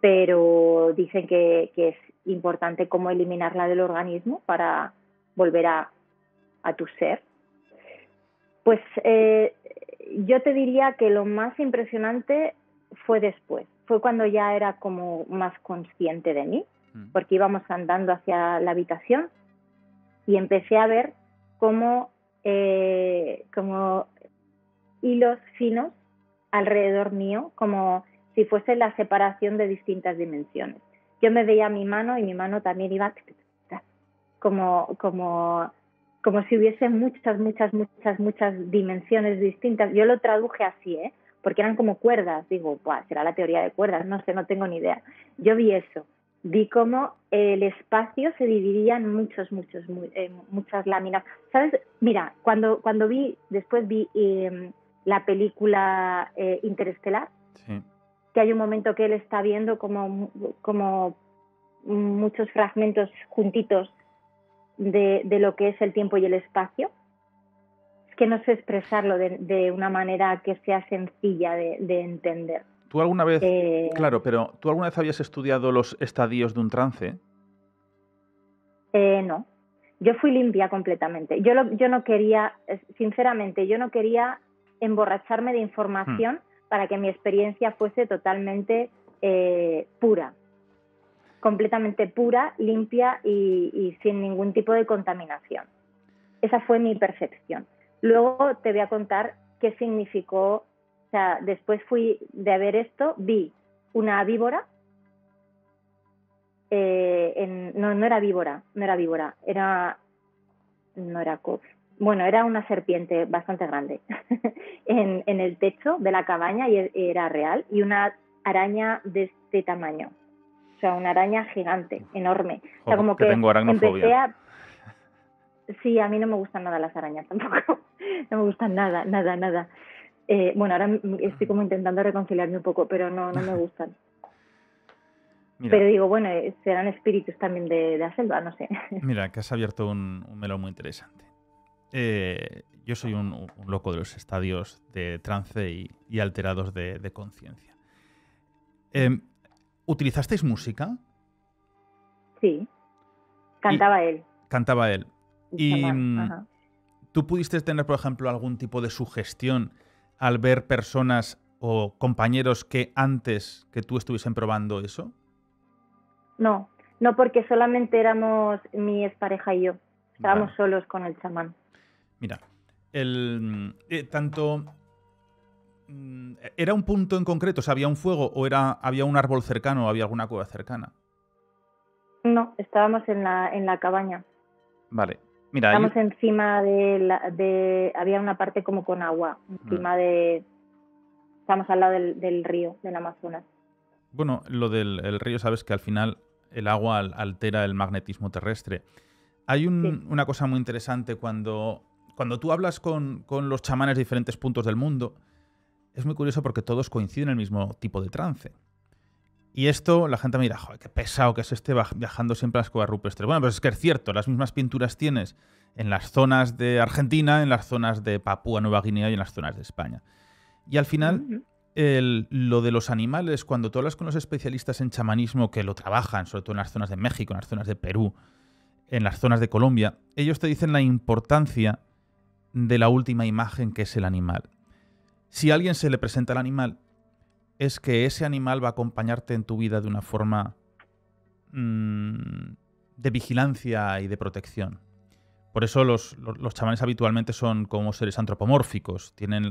pero dicen que, que es importante cómo eliminarla del organismo para volver a, a tu ser. Pues eh, yo te diría que lo más impresionante fue después, fue cuando ya era como más consciente de mí, porque íbamos andando hacia la habitación. Y empecé a ver cómo, eh, como hilos finos alrededor mío, como si fuese la separación de distintas dimensiones. Yo me veía mi mano y mi mano también iba como, como, como si hubiese muchas, muchas, muchas, muchas dimensiones distintas. Yo lo traduje así, ¿eh? Porque eran como cuerdas. Digo, buah, será la teoría de cuerdas, no sé, no tengo ni idea. Yo vi eso. Vi cómo el espacio se dividía en muchos, muchos, muy, eh, muchas láminas. ¿Sabes? Mira, cuando, cuando vi, después vi eh, la película eh, Interestelar, sí. Que hay un momento que él está viendo como, como muchos fragmentos juntitos de, de lo que es el tiempo y el espacio. Es que no sé expresarlo de, de una manera que sea sencilla de, de entender. ¿Tú alguna vez, eh, claro, pero tú alguna vez habías estudiado los estadios de un trance? Eh, no, yo fui limpia completamente. Yo, lo, yo no quería, sinceramente, yo no quería emborracharme de información hmm. para que mi experiencia fuese totalmente eh, pura, completamente pura, limpia y, y sin ningún tipo de contaminación. Esa fue mi percepción. Luego te voy a contar qué significó. O sea, después fui de ver esto, vi una víbora, eh, en, no, no era víbora, no era víbora, era, no era cop, bueno, era una serpiente bastante grande en, en el techo de la cabaña y era real, y una araña de este tamaño, o sea, una araña gigante, enorme. Joder, o sea, como que, que tengo aracnofobia. Empecé a... Sí, a mí no me gustan nada las arañas tampoco, no me gustan nada, nada, nada. Eh, bueno, ahora estoy como intentando reconciliarme un poco, pero no, no me gustan. Mira, pero digo, bueno, serán espíritus también de, de la selva, no sé. Mira, que has abierto un, un melón muy interesante. Eh, yo soy un, un loco de los estadios de trance y, y alterados de, de conciencia. Eh, ¿Utilizasteis música? Sí. Cantaba y, él. Cantaba él. Y, y tú pudiste tener, por ejemplo, algún tipo de sugestión al ver personas o compañeros que antes que tú estuviesen probando eso? No, no, porque solamente éramos mi expareja y yo. Estábamos vale. solos con el chamán. Mira, el, eh, tanto... ¿Era un punto en concreto? O sea, ¿había un fuego o era, había un árbol cercano o había alguna cueva cercana? No, estábamos en la, en la cabaña. Vale. Mira, Estamos ahí... encima de, la, de... Había una parte como con agua, encima vale. de... Estamos al lado del, del río, del Amazonas. Bueno, lo del el río, sabes que al final el agua altera el magnetismo terrestre. Hay un, sí. una cosa muy interesante cuando, cuando tú hablas con, con los chamanes de diferentes puntos del mundo, es muy curioso porque todos coinciden en el mismo tipo de trance. Y esto, la gente me dirá, joder, qué pesado que es este viajando siempre a las cuevas rupestres. Bueno, pues es que es cierto, las mismas pinturas tienes en las zonas de Argentina, en las zonas de Papúa Nueva Guinea y en las zonas de España. Y al final, el, lo de los animales, cuando tú hablas con los especialistas en chamanismo que lo trabajan, sobre todo en las zonas de México, en las zonas de Perú, en las zonas de Colombia, ellos te dicen la importancia de la última imagen, que es el animal. Si a alguien se le presenta el animal, es que ese animal va a acompañarte en tu vida de una forma mmm, de vigilancia y de protección. Por eso los, los, los chamanes habitualmente son como seres antropomórficos. Tienen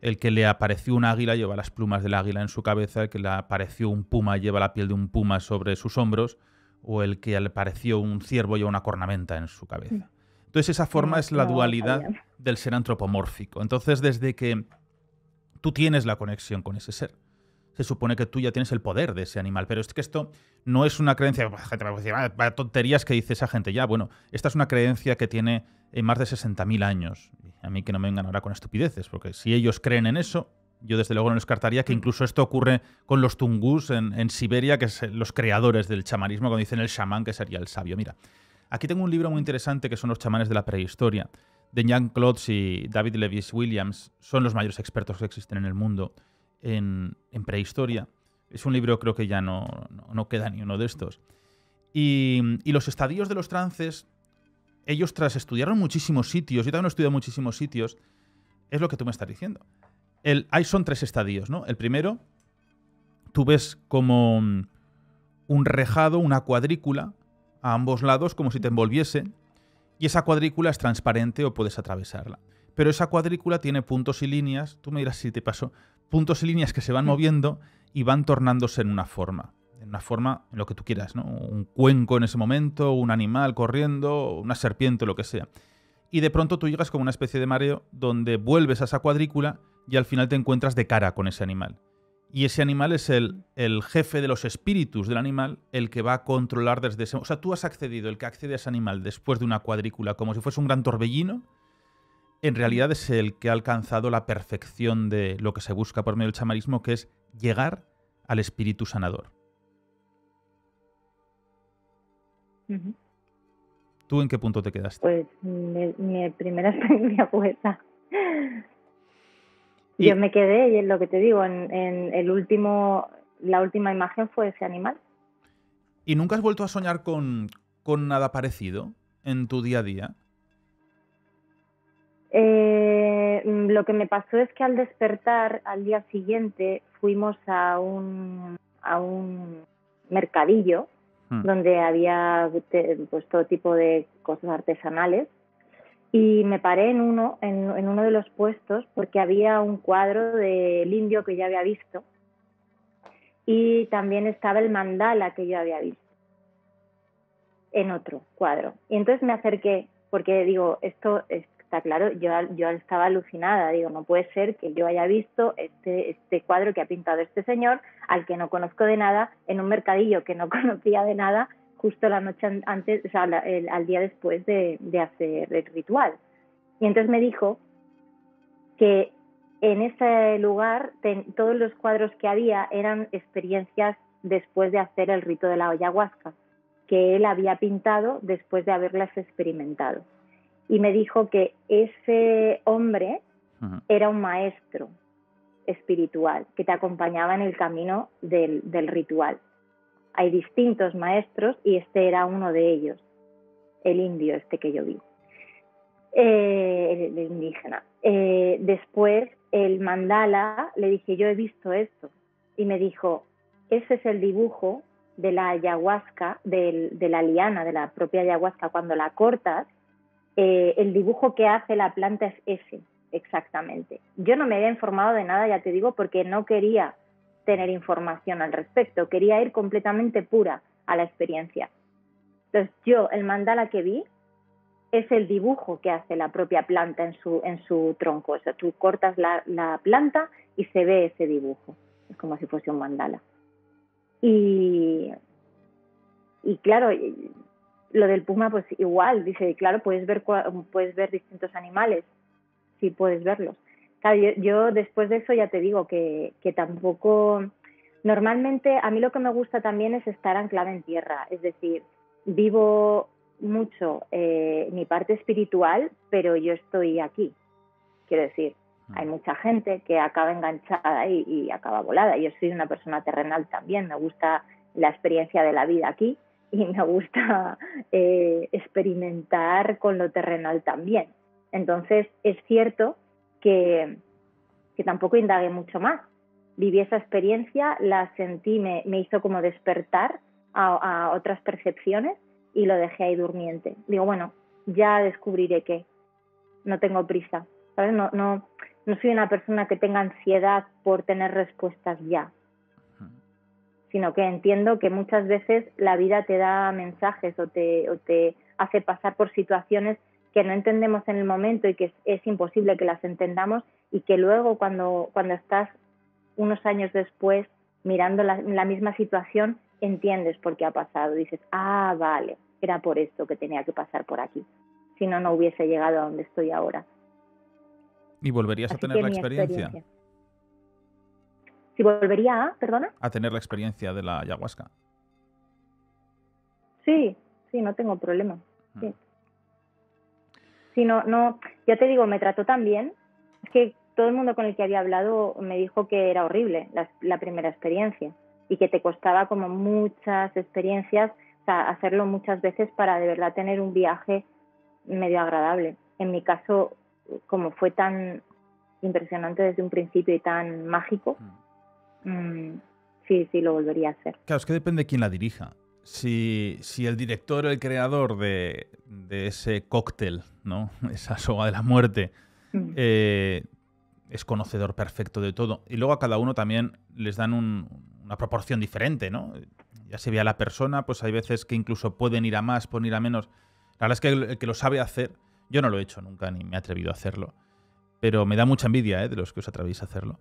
el que le apareció un águila, lleva las plumas del águila en su cabeza, el que le apareció un puma, lleva la piel de un puma sobre sus hombros, o el que le apareció un ciervo, lleva una cornamenta en su cabeza. Entonces esa forma es la dualidad del ser antropomórfico. Entonces desde que tú tienes la conexión con ese ser, se supone que tú ya tienes el poder de ese animal. Pero es que esto no es una creencia... Gente va a decir, vaya tonterías que dice esa gente ya. Bueno, esta es una creencia que tiene más de sesenta mil años. A mí que no me vengan ahora con estupideces, porque si ellos creen en eso, yo desde luego no descartaría que incluso esto ocurre con los tungús en, en Siberia, que son los creadores del chamanismo, cuando dicen el chamán, que sería el sabio. Mira, aquí tengo un libro muy interesante que son Los chamanes de la prehistoria, de Jan Klotz y David Lewis Williams. Son los mayores expertos que existen en el mundo En, en prehistoria. Es un libro, creo que ya no, no, no queda ni uno de estos. Y, y los estadios de los trances, ellos tras estudiaron muchísimos sitios, yo también he estudiado muchísimos sitios, es lo que tú me estás diciendo. El, ahí son tres estadios, ¿no? El primero, tú ves como un rejado, una cuadrícula, a ambos lados, como si te envolviesen, y esa cuadrícula es transparente o puedes atravesarla. Pero esa cuadrícula tiene puntos y líneas, tú me dirás si te pasó, puntos y líneas que se van moviendo y van tornándose en una forma, en una forma, en lo que tú quieras, ¿no? Un cuenco en ese momento, un animal corriendo, una serpiente, lo que sea. Y de pronto tú llegas como una especie de mareo donde vuelves a esa cuadrícula y al final te encuentras de cara con ese animal. Y ese animal es el, el jefe de los espíritus del animal, el que va a controlar desde ese... O sea, tú has accedido, el que accede a ese animal después de una cuadrícula como si fuese un gran torbellino, en realidad es el que ha alcanzado la perfección de lo que se busca por medio del chamanismo, que es llegar al espíritu sanador. Uh-huh. ¿Tú en qué punto te quedaste? Pues mi, mi primera experiencia fue esa. Y... Yo me quedé, y es lo que te digo, en, en el último, la última imagen fue ese animal. ¿Y nunca has vuelto a soñar con, con nada parecido en tu día a día? Eh, lo que me pasó es que al despertar al día siguiente fuimos a un, a un mercadillo mm. donde había pues, todo tipo de cosas artesanales y me paré en uno, en, en uno de los puestos porque había un cuadro del indio que yo había visto y también estaba el mandala que yo había visto en otro cuadro. Y entonces me acerqué porque digo, esto es está claro, yo, yo estaba alucinada, digo, no puede ser que yo haya visto este, este cuadro que ha pintado este señor, al que no conozco de nada, en un mercadillo que no conocía de nada, justo la noche antes, o sea, la, el, al día después de, de hacer el ritual. Y entonces me dijo que en ese lugar ten, todos los cuadros que había eran experiencias después de hacer el rito de la ayahuasca, que él había pintado después de haberlas experimentado. Y me dijo que ese hombre uh-huh. era un maestro espiritual que te acompañaba en el camino del, del ritual. Hay distintos maestros y este era uno de ellos, el indio este que yo vi, eh, el, el indígena. Eh, después el mandala, le dije, yo he visto esto. Y me dijo, ese es el dibujo de la ayahuasca, del, de la liana, de la propia ayahuasca, cuando la cortas. Eh, el dibujo que hace la planta es ese, exactamente. Yo no me había informado de nada, ya te digo, porque no quería tener información al respecto, quería ir completamente pura a la experiencia. Entonces yo, el mandala que vi, es el dibujo que hace la propia planta en su, en su tronco. O sea, tú cortas la, la planta y se ve ese dibujo. Es como si fuese un mandala. Y, y claro... Lo del puma, pues igual, dice, claro, puedes ver, puedes ver distintos animales, sí puedes verlos. Claro, yo, yo después de eso ya te digo que, que tampoco... Normalmente a mí lo que me gusta también es estar anclada en tierra, es decir, vivo mucho eh, mi parte espiritual, pero yo estoy aquí. Quiero decir, hay mucha gente que acaba enganchada y, y acaba volada. Yo soy una persona terrenal también, me gusta la experiencia de la vida aquí. Y me gusta eh, experimentar con lo terrenal también. Entonces, es cierto que, que tampoco indagué mucho más. Viví esa experiencia, la sentí, me, me hizo como despertar a, a otras percepciones y lo dejé ahí durmiente. Digo, bueno, ya descubriré qué. No tengo prisa, ¿sabes? No, no, no soy una persona que tenga ansiedad por tener respuestas ya, sino que entiendo que muchas veces la vida te da mensajes o te, o te hace pasar por situaciones que no entendemos en el momento y que es, es imposible que las entendamos, y que luego cuando, cuando estás unos años después mirando la, la misma situación, entiendes por qué ha pasado. Dices, ah, vale, era por esto que tenía que pasar por aquí. Si no, no hubiese llegado a donde estoy ahora. ¿Y volverías Así a tener la experiencia? experiencia. Si volvería a, perdona. A tener la experiencia de la ayahuasca. Sí, sí, no tengo problema. Sí. Mm. Sí, no, no, ya te digo, me trató tan bien. Es que todo el mundo con el que había hablado me dijo que era horrible la, la primera experiencia y que te costaba como muchas experiencias, o sea, hacerlo muchas veces para de verdad tener un viaje medio agradable. En mi caso, como fue tan impresionante desde un principio y tan mágico, mm. mmm, sí, sí, lo volvería a hacer. Claro, es que depende de quién la dirija. Si, si el director, el creador de, de ese cóctel, ¿no? Esa soga de la muerte, mm. eh, es conocedor perfecto de todo. Y luego a cada uno también les dan un, una proporción diferente, ¿no? Ya se ve a la persona, pues hay veces que incluso pueden ir a más, pueden ir a menos. La verdad es que el, el que lo sabe hacer, yo no lo he hecho nunca ni me he atrevido a hacerlo, pero me da mucha envidia, ¿eh?, de los que os atrevéis a hacerlo.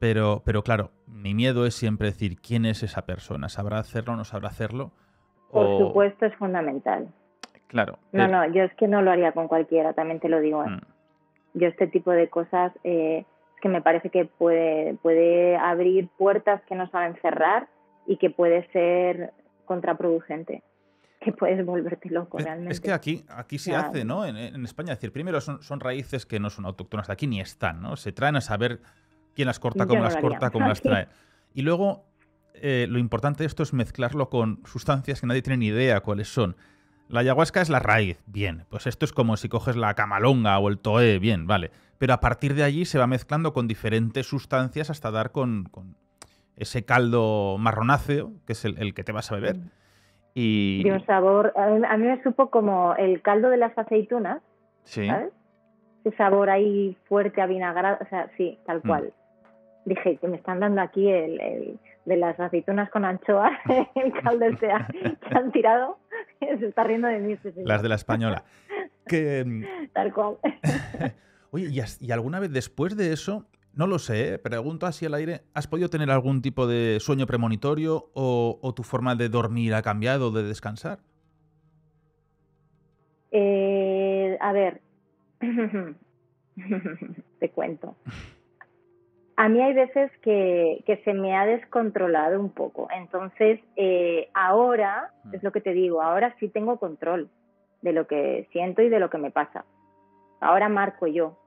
Pero, pero claro, mi miedo es siempre decir, ¿quién es esa persona? ¿Sabrá hacerlo o no sabrá hacerlo? Por o... supuesto, es fundamental. Claro. No, pero... no, yo es que no lo haría con cualquiera, también te lo digo. Mm. Yo este tipo de cosas, eh, es que me parece que puede, puede abrir puertas que no saben cerrar y que puede ser contraproducente, que puedes volverte loco realmente. Es que aquí, aquí se claro. hace, ¿no? En, en España, es decir, primero son, son raíces que no son autóctonas de aquí ni están, ¿no? Se traen a saber... ¿Quién las corta, cómo no las corta, cómo las trae? Y luego, eh, lo importante de esto es mezclarlo con sustancias que nadie tiene ni idea cuáles son. La ayahuasca es la raíz, bien. Pues esto es como si coges la camalonga o el toé, bien, vale. Pero a partir de allí se va mezclando con diferentes sustancias hasta dar con, con ese caldo marronáceo, que es el, el que te vas a beber. Y... de un sabor... A mí me supo como el caldo de las aceitunas, sí. ¿sabes? Ese sabor ahí fuerte a vinagrado, o sea, sí, tal cual. Mm. Dije, que me están dando aquí el, el de las aceitunas con anchoas, el caldo que han tirado, se está riendo de mí. Este las de la española. que... Tal cual. Oye, ¿y, has, ¿y alguna vez después de eso, no lo sé, pregunto así al aire, ¿has podido tener algún tipo de sueño premonitorio o, o tu forma de dormir ha cambiado, de descansar? Eh, a ver, te cuento. A mí hay veces que, que se me ha descontrolado un poco. Entonces, eh, ahora, es lo que te digo, ahora sí tengo control de lo que siento y de lo que me pasa. Ahora marco yo.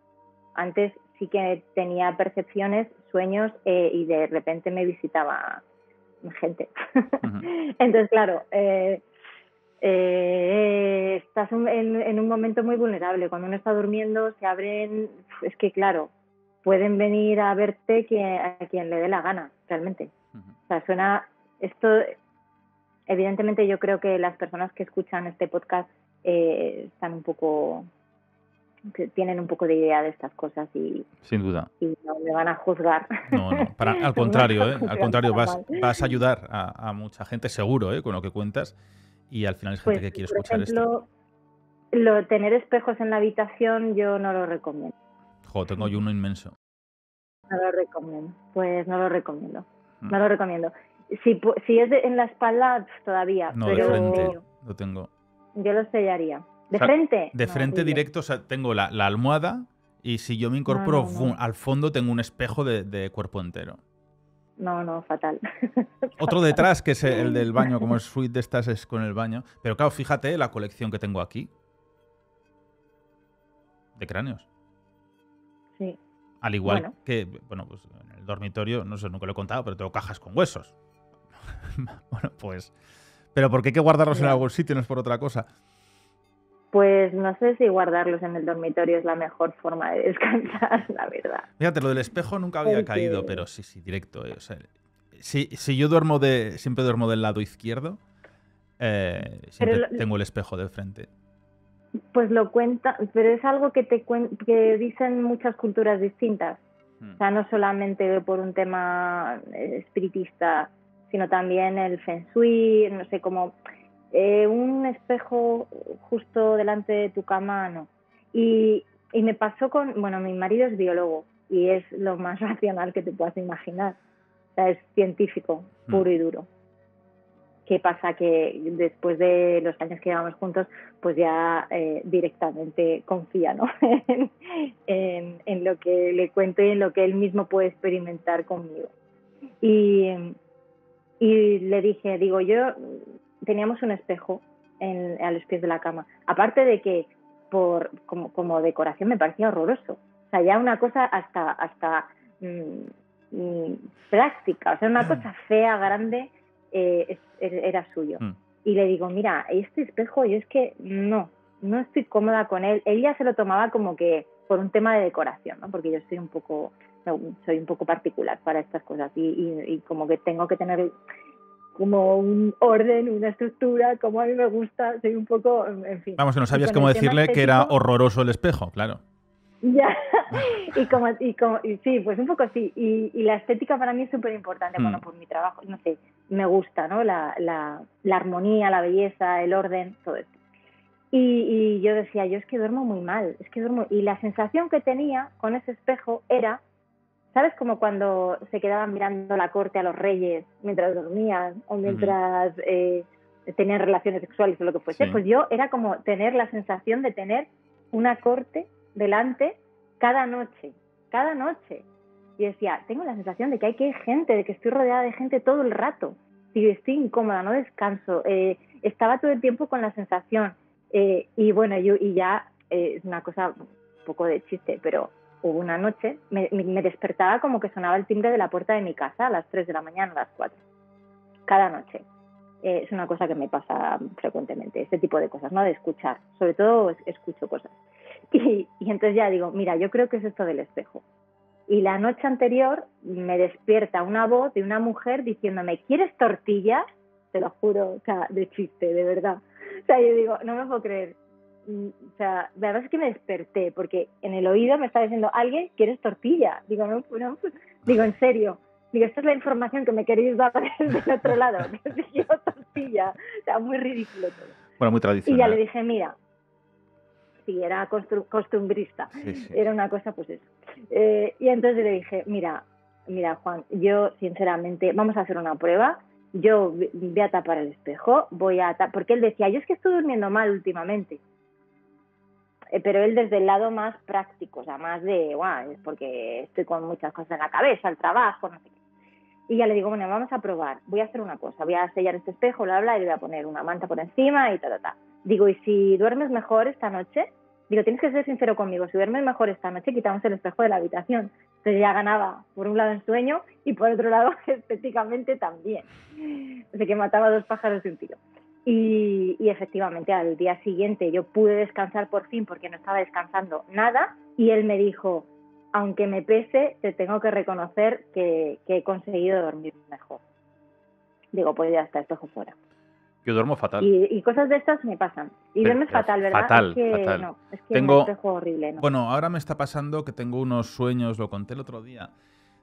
Antes sí que tenía percepciones, sueños, eh, y de repente me visitaba gente. Uh-huh. Entonces, claro, eh, eh, estás un, en, en un momento muy vulnerable. Cuando uno está durmiendo, se abren... Es que, claro... pueden venir a verte quien, a quien le dé la gana, realmente. O sea, suena... Esto, evidentemente, yo creo que las personas que escuchan este podcast eh, están un poco... tienen un poco de idea de estas cosas y... Sin duda. Y no me van a juzgar. No, no, para, al contrario, ¿eh? Al contrario, vas, vas a ayudar a, a mucha gente, seguro, ¿eh? Con lo que cuentas. Y al final es gente pues, que quiere escuchar ejemplo, esto. Lo, tener espejos en la habitación yo no lo recomiendo. Oh, tengo yo uno inmenso. No lo recomiendo. Pues no lo recomiendo. Mm. No lo recomiendo. Si, si es de, en la espalda, todavía. No, pero... de frente. Lo tengo. Yo lo sellaría. ¿De o sea, frente? De no, frente no, directo. O sea, tengo la, la almohada y si yo me incorporo no, no, no. Fum, al fondo tengo un espejo de, de cuerpo entero. No, no, fatal. Otro detrás, que es el del baño, como es suite de estas, es con el baño. Pero claro, fíjate la colección que tengo aquí. De cráneos. Sí. Al igual bueno. que, bueno, pues en el dormitorio, no sé, nunca lo he contado, pero tengo cajas con huesos. Bueno, pues... Pero porque hay que guardarlos ya. en algún sitio, no es por otra cosa. Pues no sé si guardarlos en el dormitorio es la mejor forma de descansar, la verdad. Fíjate, lo del espejo nunca había Porque... caído, pero sí, sí, directo. Eh. O sea, si, si yo duermo de, siempre duermo del lado izquierdo, eh, siempre lo... tengo el espejo de frente. Pues lo cuenta, pero es algo que te cuen que dicen muchas culturas distintas. Hmm. O sea, no solamente por un tema espiritista, sino también el feng shui, no sé, como eh, un espejo justo delante de tu cama, no. Y, y me pasó con, bueno, mi marido es biólogo y es lo más racional que te puedas imaginar. O sea, es científico, puro hmm. y duro. ¿Qué pasa? Que después de los años que llevamos juntos, pues ya eh, directamente confía, ¿no? en, en, en lo que le cuento y en lo que él mismo puede experimentar conmigo. Y, y le dije, digo, yo teníamos un espejo en, a los pies de la cama. Aparte de que por como, como decoración me parecía horroroso. O sea, ya una cosa hasta, hasta mmm, mmm, práctica, o sea, una cosa fea, grande... Eh, era suyo. Mm. Y le digo, mira, este espejo, yo es que no, no estoy cómoda con él. Ella se lo tomaba como que por un tema de decoración, ¿no? Porque yo soy un poco, soy un poco particular para estas cosas y, y, y como que tengo que tener como un orden, una estructura, como a mí me gusta, soy un poco, en fin. Vamos, que no sabías cómo decirle estético, que era horroroso el espejo, claro. Ya, y como, y como y sí, pues un poco sí. Y, y la estética para mí es súper importante, mm. bueno, por mi trabajo, no sé, me gusta, ¿no? La, la, la armonía, la belleza, el orden, todo esto. Y, y yo decía, yo es que duermo muy mal, es que duermo... Y la sensación que tenía con ese espejo era, ¿sabes? Como cuando se quedaban mirando la corte a los reyes mientras dormían o mientras mm. eh, tenían relaciones sexuales o lo que fuese. Sí. Pues yo era como tener la sensación de tener una corte delante cada noche, cada noche. Y decía, tengo la sensación de que hay que gente, de que estoy rodeada de gente todo el rato. Y estoy incómoda, no descanso. Eh, estaba todo el tiempo con la sensación. Eh, y bueno, yo y ya eh, es una cosa un poco de chiste, pero hubo una noche, me, me despertaba como que sonaba el timbre de la puerta de mi casa a las tres de la mañana, a las cuatro. Cada noche. Eh, es una cosa que me pasa frecuentemente, este tipo de cosas, ¿no? De escuchar. Sobre todo escucho cosas. Y, y entonces ya digo, mira, yo creo que es esto del espejo. Y la noche anterior me despierta una voz de una mujer diciéndome, ¿quieres tortillas? Te lo juro, o sea, de chiste, de verdad. O sea, yo digo, no me puedo creer. O sea, la verdad es que me desperté, porque en el oído me está diciendo, alguien, ¿quieres tortilla? Digo, no, no, digo, en serio. Digo, esta es la información que me queréis dar del otro lado, que si quiero tortilla. O sea, muy ridículo todo. Bueno, muy tradicional. Y ya le dije, mira... Sí, era costumbrista, sí, sí. Era una cosa, pues eso. Eh, y entonces le dije, mira, mira Juan, yo sinceramente, vamos a hacer una prueba, yo voy a tapar el espejo, voy a tapar, porque él decía, yo es que estoy durmiendo mal últimamente, eh, pero él desde el lado más práctico, o sea, más de, guau, es porque estoy con muchas cosas en la cabeza, el trabajo, no sé qué. Y ya le digo, bueno, vamos a probar, voy a hacer una cosa, voy a sellar este espejo, bla, bla, y le voy a poner una manta por encima y ta, ta, ta. Digo, y si duermes mejor esta noche, digo, tienes que ser sincero conmigo, si duermes mejor esta noche, quitamos el espejo de la habitación. Entonces ya ganaba, por un lado, en sueño y por otro lado, estéticamente también. O sea que mataba dos pájaros de un tiro. Y, y efectivamente, al día siguiente yo pude descansar por fin porque no estaba descansando nada y él me dijo, aunque me pese, te tengo que reconocer que, que he conseguido dormir mejor. Digo, pues ya está, espejo fuera. Yo duermo fatal. Y, y cosas de estas me pasan. Y pero, duermes fatal, ¿verdad? Fatal, es que, fatal. No, es que tengo... es un espejo horrible. ¿No? Bueno, ahora me está pasando que tengo unos sueños, lo conté el otro día,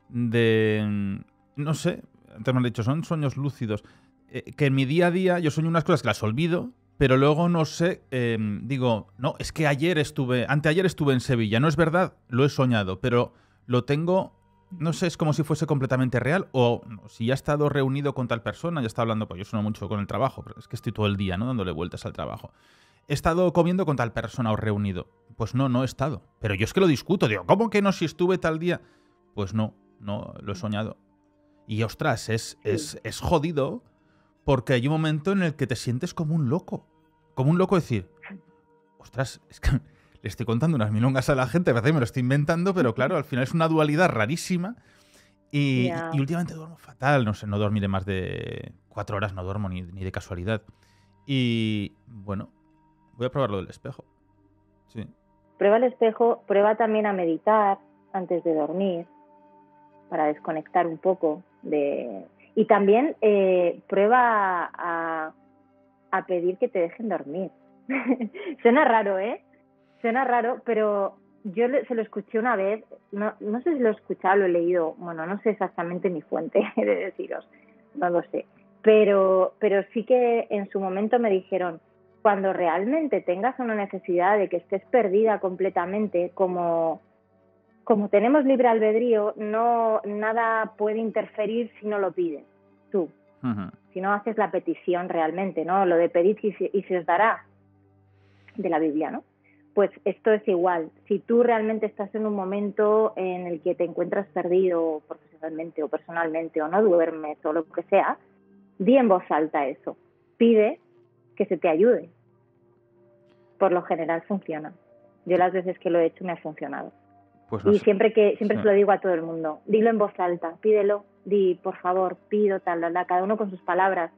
de... No sé, antes me han dicho, son sueños lúcidos. Eh, que en mi día a día yo sueño unas cosas que las olvido, pero luego no sé, eh, digo, no, es que ayer estuve, anteayer estuve en Sevilla. No es verdad, lo he soñado, pero lo tengo... No sé, es como si fuese completamente real o no, si ya ha estado reunido con tal persona, ya está hablando, pues yo sueno mucho con el trabajo, pero es que estoy todo el día, ¿no? Dándole vueltas al trabajo. He estado comiendo con tal persona o reunido. Pues no, no he estado. Pero yo es que lo discuto, digo, ¿cómo que no si estuve tal día? Pues no, no, lo he soñado. Y ostras, es, es, es jodido porque hay un momento en el que te sientes como un loco. Como un loco decir, ostras, es que... Le estoy contando unas milongas a la gente, parece que me lo estoy inventando, pero claro, al final es una dualidad rarísima. Y, yeah. y últimamente duermo fatal, no sé, no dormiré más de cuatro horas, no duermo ni, ni de casualidad. Y bueno, Voy a probar lo del espejo. Sí. Prueba el espejo, prueba también a meditar antes de dormir, para desconectar un poco de... Y también eh, prueba a, a pedir que te dejen dormir. Suena raro, ¿eh? Suena raro, pero yo se lo escuché una vez, no, no sé si lo he escuchado, lo he leído, bueno, no sé exactamente mi fuente, he de deciros, no lo sé. Pero, pero sí que en su momento me dijeron, cuando realmente tengas una necesidad de que estés perdida completamente, como, como tenemos libre albedrío, no, nada puede interferir si no lo pides tú. Uh-huh. Si no haces la petición realmente, ¿no? Lo de pedir y se, y se os dará, de la Biblia, ¿no? Pues esto es igual. Si tú realmente estás en un momento en el que te encuentras perdido profesionalmente o personalmente o no duermes o lo que sea, di en voz alta eso. Pide que se te ayude. Por lo general funciona. Yo las veces que lo he hecho me ha funcionado. Pues no y sé. siempre que siempre sí. se lo digo a todo el mundo. Dilo en voz alta, pídelo. Di, por favor, pido, tal, tal, tal. Cada uno con sus palabras.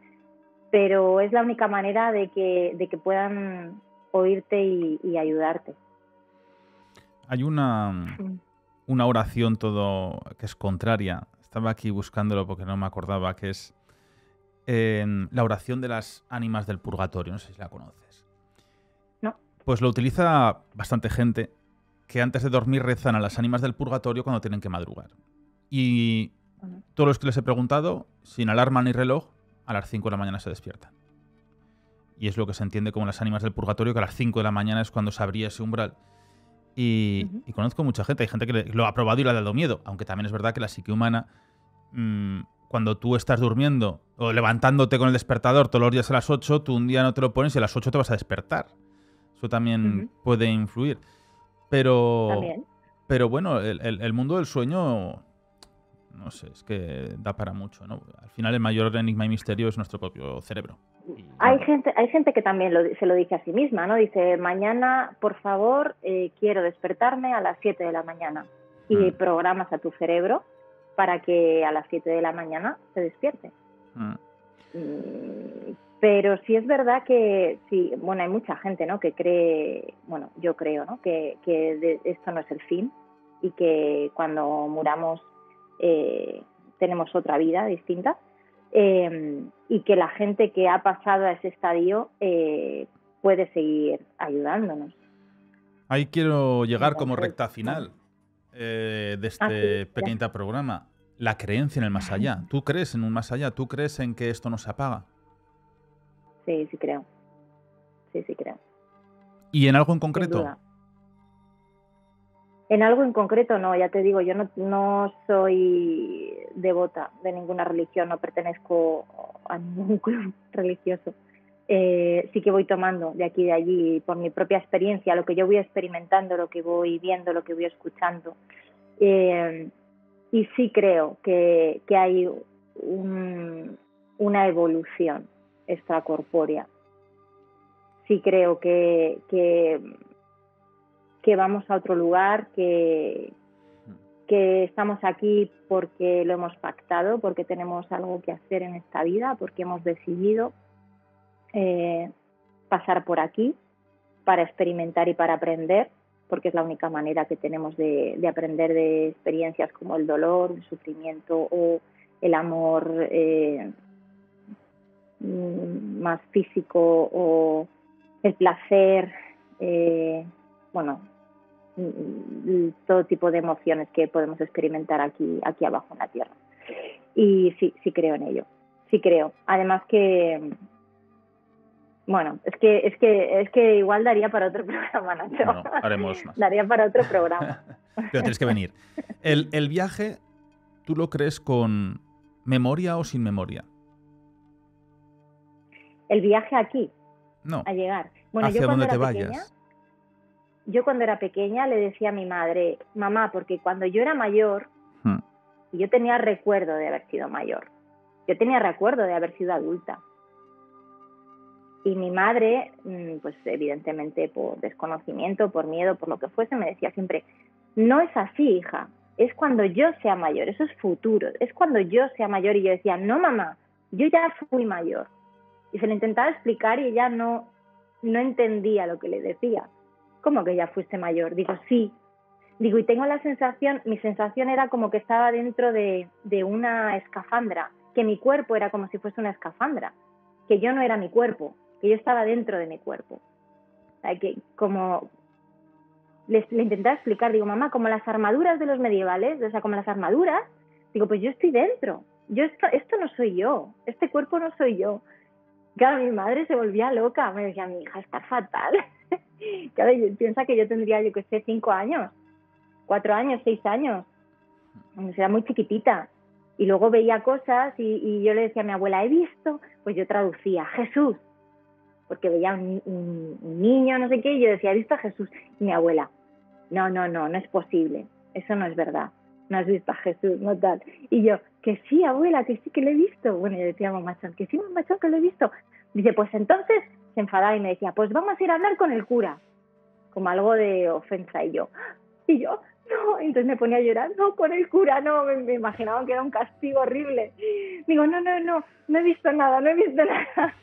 Pero es la única manera de que, de que puedan... oírte y, y ayudarte. Hay una, una oración todo que es contraria. Estaba aquí buscándolo porque no me acordaba, que es eh, la oración de las ánimas del purgatorio. No sé si la conoces. No. Pues lo utiliza bastante gente que antes de dormir rezan a las ánimas del purgatorio cuando tienen que madrugar. Y todos los que les he preguntado, sin alarma ni reloj, a las cinco de la mañana se despiertan. Y es lo que se entiende como las ánimas del purgatorio, que a las cinco de la mañana es cuando se abría ese umbral. Y, uh-huh. y conozco mucha gente, hay gente que lo ha probado y le ha dado miedo, aunque también es verdad que la psique humana, mmm, cuando tú estás durmiendo o levantándote con el despertador todos los días a las ocho, tú un día no te lo pones y a las ocho te vas a despertar. Eso también uh-huh. puede influir. Pero, ¿También? pero bueno, el, el, el mundo del sueño, no sé, es que da para mucho, ¿no? Al final el mayor enigma y misterio es nuestro propio cerebro. Hay gente, hay gente que también lo, se lo dice a sí misma, ¿no? Dice, mañana, por favor, eh, quiero despertarme a las siete de la mañana. Y mm. programas a tu cerebro para que a las siete de la mañana se despierte. Mm. Mm, pero sí es verdad que, sí, bueno, hay mucha gente, ¿no? Que cree, bueno, yo creo, ¿no? Que, que de, esto no es el fin y que cuando muramos eh, tenemos otra vida distinta. Eh, y que la gente que ha pasado a ese estadio eh, puede seguir ayudándonos. Ahí quiero llegar como recta final eh, de este ah, sí, pequeño programa. La creencia en el más allá. ¿Tú crees en un más allá? ¿Tú crees en que esto no se apaga? Sí, sí creo. Sí, sí creo. ¿Y en algo en concreto? En algo en concreto no, ya te digo, yo no, no soy devota de ninguna religión, no pertenezco a ningún club religioso. Eh, sí que voy tomando de aquí y de allí por mi propia experiencia, lo que yo voy experimentando, lo que voy viendo, lo que voy escuchando. Eh, y sí creo que, que hay un, una evolución extracorpórea. Sí creo que... que que vamos a otro lugar, que, que estamos aquí porque lo hemos pactado, porque tenemos algo que hacer en esta vida, porque hemos decidido eh, pasar por aquí para experimentar y para aprender, porque es la única manera que tenemos de, de aprender de experiencias como el dolor, el sufrimiento o el amor eh, más físico o el placer, eh, bueno... todo tipo de emociones que podemos experimentar aquí, aquí abajo en la Tierra. Y sí, sí creo en ello. Sí creo. Además que... Bueno, es que es que, es que igual daría para otro programa, Nacho. Bueno, haremos más. Daría para otro programa. Pero tienes que venir. El, el viaje, ¿tú lo crees con memoria o sin memoria? El viaje aquí. No. A llegar. Bueno, hacia yo cuando donde era te pequeña, vayas. Yo cuando era pequeña le decía a mi madre, mamá, porque cuando yo era mayor, hmm. yo tenía recuerdo de haber sido mayor. Yo tenía recuerdo de haber sido adulta. Y mi madre, pues evidentemente por desconocimiento, por miedo, por lo que fuese, me decía siempre, no es así, hija, es cuando yo sea mayor, eso es futuro, es cuando yo sea mayor. Y yo decía, no, mamá, yo ya fui mayor. Y se lo intentaba explicar y ella no... no entendía lo que le decía. ¿Cómo que ya fuiste mayor? Digo, sí. Digo, y tengo la sensación, mi sensación era como que estaba dentro de, de una escafandra, que mi cuerpo era como si fuese una escafandra, que yo no era mi cuerpo, que yo estaba dentro de mi cuerpo. O sea, que como... Le, le intentaba explicar, digo, mamá, como las armaduras de los medievales, o sea, como las armaduras, digo, pues yo estoy dentro, yo esto, esto no soy yo, este cuerpo no soy yo. Claro, mi madre se volvía loca, me decía, mi hija está fatal. Claro, yo, piensa que yo tendría, yo que sé, cinco años, cuatro años, seis años, o sea, muy chiquitita. Y luego veía cosas y, y yo le decía a mi abuela, he visto, pues yo traducía, Jesús. Porque veía un, un, un niño, no sé qué, y yo decía, he visto a Jesús. Y mi abuela, no, no, no, no es posible, eso no es verdad, no has visto a Jesús, no tal. Y yo, que sí, abuela, que sí, que lo he visto. Bueno, yo decía a mamachón, que sí, mamachón, que lo he visto. Dice, pues entonces se enfadaba y me decía, pues vamos a ir a hablar con el cura, como algo de ofensa. Y yo, y yo, no, entonces me ponía a llorar, no, con el cura, no, me, me imaginaba que era un castigo horrible. Digo, no, no, no, no he visto nada, no he visto nada.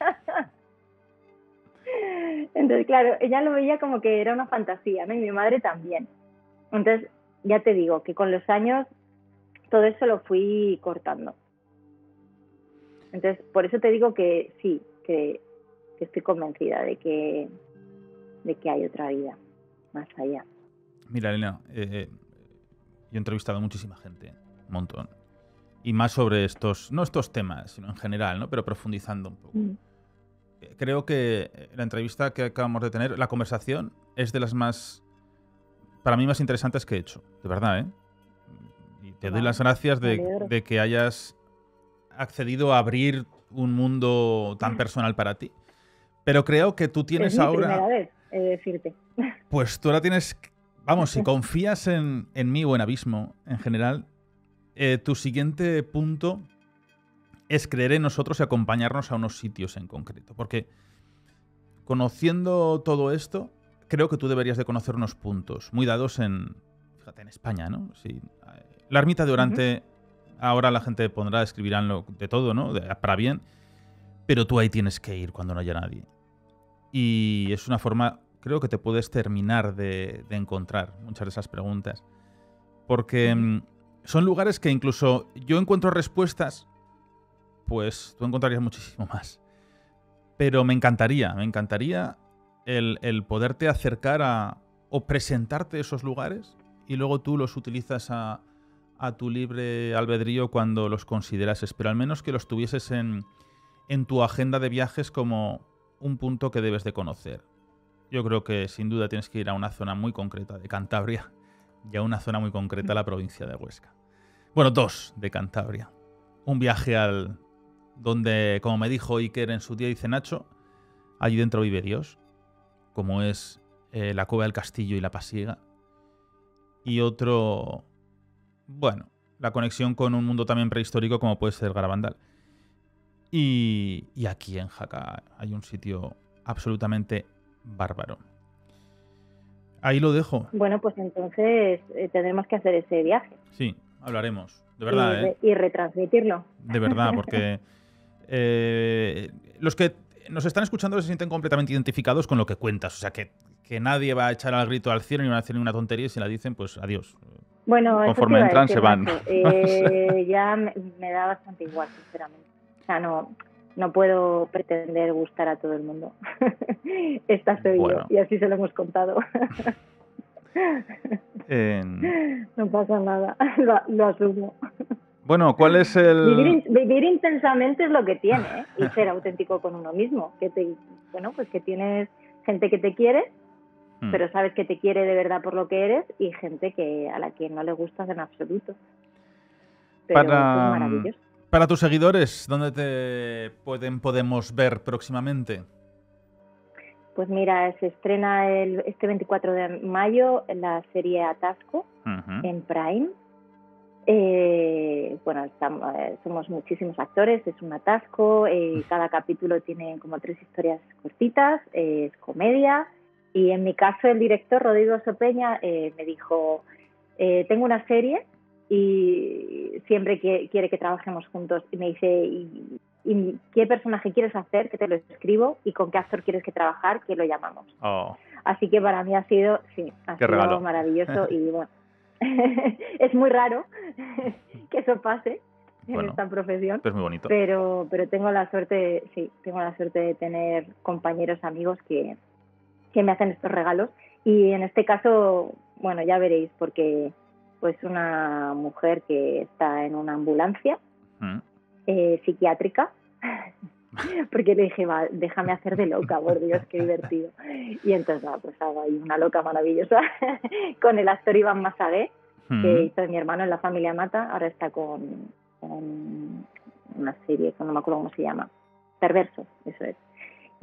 Entonces, claro, ella lo veía como que era una fantasía, ¿no? Y mi madre también. Entonces, ya te digo que con los años todo eso lo fui cortando. Entonces, por eso te digo que sí, que, que estoy convencida de que, de que hay otra vida más allá. Mira, Elena, eh, yo he entrevistado a muchísima gente, un montón. Y más sobre estos, no estos temas, sino en general, ¿no? Pero profundizando un poco. Mm. Creo que la entrevista que acabamos de tener, la conversación, es de las más, para mí, más interesantes que he hecho. De verdad, ¿eh? Y te doy las gracias de, de que hayas accedido a abrir un mundo tan personal para ti. Pero creo que tú tienes ahora... Es mi primera vez, he de decirte. Pues tú ahora tienes... Vamos, si confías en, en mí o en Abismo, en general, eh, tu siguiente punto... es creer en nosotros y acompañarnos a unos sitios en concreto. Porque conociendo todo esto, creo que tú deberías de conocer unos puntos muy dados en, fíjate, en España, ¿no? Sí, la ermita de Orante, uh-huh. Ahora la gente pondrá, escribirán lo, de todo, ¿no? De, para bien, pero tú ahí tienes que ir cuando no haya nadie. Y es una forma, creo que te puedes terminar de, de encontrar muchas de esas preguntas. Porque son lugares que incluso yo encuentro respuestas, pues tú encontrarías muchísimo más. Pero me encantaría, me encantaría el, el poderte acercar a o presentarte esos lugares y luego tú los utilizas a, a tu libre albedrío cuando los considerases, pero al menos que los tuvieses en, en tu agenda de viajes como un punto que debes de conocer. Yo creo que sin duda tienes que ir a una zona muy concreta de Cantabria y a una zona muy concreta de la provincia de Huesca. Bueno, dos de Cantabria. Un viaje al... donde, como me dijo Iker en su día, dice Nacho, allí dentro vive Dios, como es eh, la Cueva del Castillo y la Pasiega. Y otro, bueno, la conexión con un mundo también prehistórico como puede ser Garabandal. Y, y aquí en Jaca hay un sitio absolutamente bárbaro. Ahí lo dejo. Bueno, pues entonces eh, tendremos que hacer ese viaje. Sí, hablaremos, de verdad. Y, re- ¿eh? y retransmitirlo. De verdad, porque... Eh, los que nos están escuchando se sienten completamente identificados con lo que cuentas. O sea, que, que nadie va a echar al grito al cielo ni van a hacer ninguna tontería y si la dicen, pues adiós. Bueno, conforme entran, se van. Eh, ya me, me da bastante igual, sinceramente. O sea, no, no puedo pretender gustar a todo el mundo. Esta soy bueno. Yo, y así se lo hemos contado. en... No pasa nada, lo, lo asumo. Bueno, ¿cuál es el...? Vivir, vivir intensamente es lo que tiene, ¿eh? Y ser auténtico con uno mismo. Que te, bueno, pues que tienes gente que te quiere, mm. pero sabes que te quiere de verdad por lo que eres, y gente que a la que no le gustas en absoluto. Pero para, es maravilloso. Para tus seguidores, ¿dónde te pueden, podemos ver próximamente? Pues mira, se estrena el, este veinticuatro de mayo la serie Atasco, uh-huh. en Prime. Eh, bueno, estamos, somos muchísimos actores, es un atasco, eh, cada capítulo tiene como tres historias cortitas, eh, es comedia, y en mi caso el director Rodrigo Sopeña eh, me dijo, eh, tengo una serie y siempre que, quiere que trabajemos juntos, y me dice, y y qué personaje quieres hacer, que te lo escribo, y con qué actor quieres que trabajar, que lo llamamos. Oh. Así que para mí ha sido, sí, ha qué sido regalo. maravilloso y bueno, es muy raro que eso pase en bueno, esta profesión, pero es muy bonito. Pero, pero tengo la suerte, sí, tengo la suerte de tener compañeros, amigos que, que me hacen estos regalos, y en este caso, bueno, ya veréis, porque pues una mujer que está en una ambulancia mm. eh, psiquiátrica, porque le dije, va, déjame hacer de loca, por Dios, qué divertido. Y entonces, va, pues hago ahí una loca maravillosa con el actor Iván Massagué, mm. que hizo de mi hermano en La Familia Mata, ahora está con, con una serie que no me acuerdo cómo se llama, Perverso, eso es.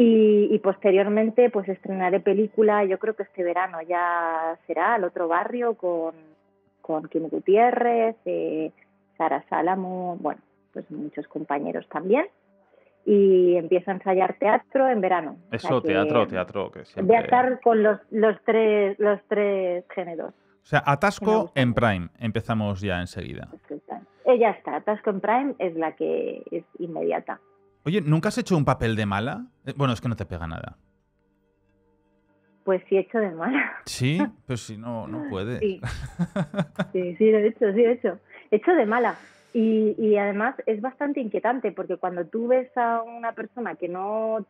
Y, y posteriormente pues estrenaré película, yo creo que este verano ya será, El otro barrio, con, con Kim Gutiérrez, eh, Sara Salamo, bueno, pues muchos compañeros también. Y empiezo a ensayar teatro en verano. Eso, o sea que teatro, teatro. Que siempre... Voy a estar con los, los, tres, los tres géneros. O sea, Atasco en Prime, empezamos ya enseguida. Eh, ya está, Atasco en Prime es la que es inmediata. Oye, ¿nunca has hecho un papel de mala? Bueno, es que no te pega nada. Pues sí he hecho de mala. ¿Sí? Pues si no, no puedes. Sí, sí, sí lo he hecho, sí lo he hecho. He hecho de mala. Y, y además es bastante inquietante, porque cuando tú ves a una persona que no,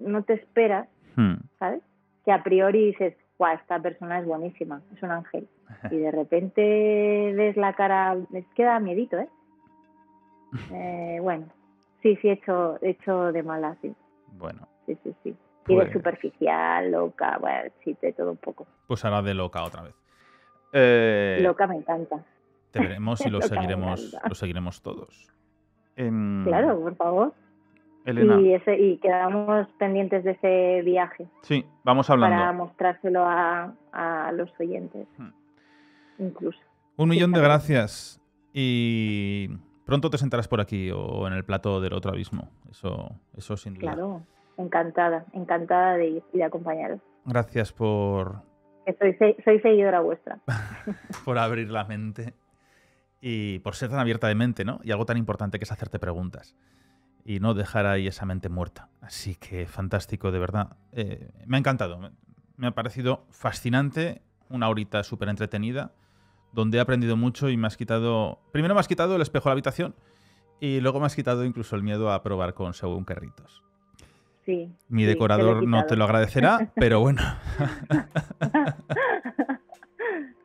no te esperas, hmm. ¿sabes? Que a priori dices, guau, esta persona es buenísima, es un ángel. Y de repente ves la cara, les queda miedito, ¿eh? eh bueno... Sí, sí, he hecho, he hecho de mala, sí. Bueno. Sí, sí, sí. Y pues... de superficial, loca, bueno, sí, de todo un poco. Pues ahora de loca otra vez. Eh... Loca me encanta. Te veremos y lo seguiremos, lo seguiremos todos. Eh... Claro, por favor. Elena. Y, ese, y quedamos pendientes de ese viaje. Sí, vamos hablando. Para mostrárselo a, a los oyentes. Hmm. Incluso. Un millón sí, de gracias. Y... Pronto te sentarás por aquí o en el plato del otro abismo. Eso, eso sin duda. Claro, encantada, encantada de ir y de acompañaros. Gracias por... Soy, soy seguidora vuestra. Por abrir la mente y por ser tan abierta de mente, ¿no? Y algo tan importante que es hacerte preguntas y no dejar ahí esa mente muerta. Así que fantástico, de verdad. Eh, me ha encantado, me ha parecido fascinante, una horita súper entretenida, donde he aprendido mucho y me has quitado... Primero me has quitado el espejo de la habitación y luego me has quitado incluso el miedo a probar con según qué ritos. Sí. Mi sí, decorador te no te lo agradecerá, pero bueno.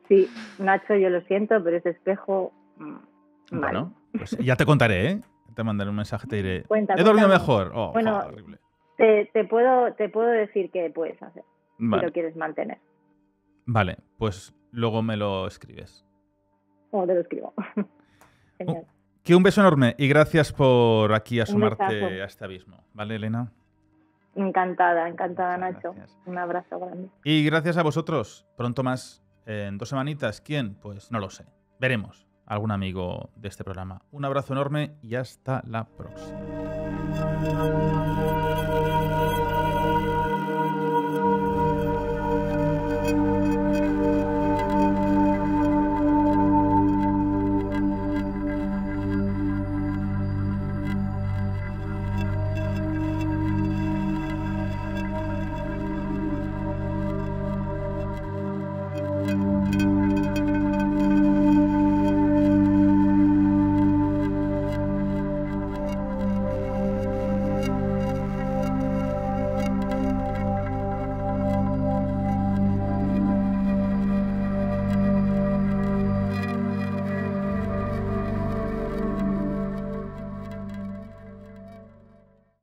Sí, Nacho, yo lo siento, pero ese espejo... Bueno, pues ya te contaré, ¿eh? Te mandaré un mensaje, te diré... Cuenta, he dormido cuéntame. mejor. Oh, bueno, joder, horrible. Te, te, puedo, te puedo decir qué puedes hacer vale. si lo quieres mantener. Vale, pues... Luego me lo escribes. Oh, te lo escribo. Genial. Uh, que un beso enorme y gracias por aquí asomarte a este abismo. ¿Vale, Elena? Encantada, encantada, Muchas Nacho. Gracias. Un abrazo grande. Y gracias a vosotros. Pronto más, en dos semanitas. ¿Quién? Pues no lo sé. Veremos. Algún amigo de este programa. Un abrazo enorme y hasta la próxima.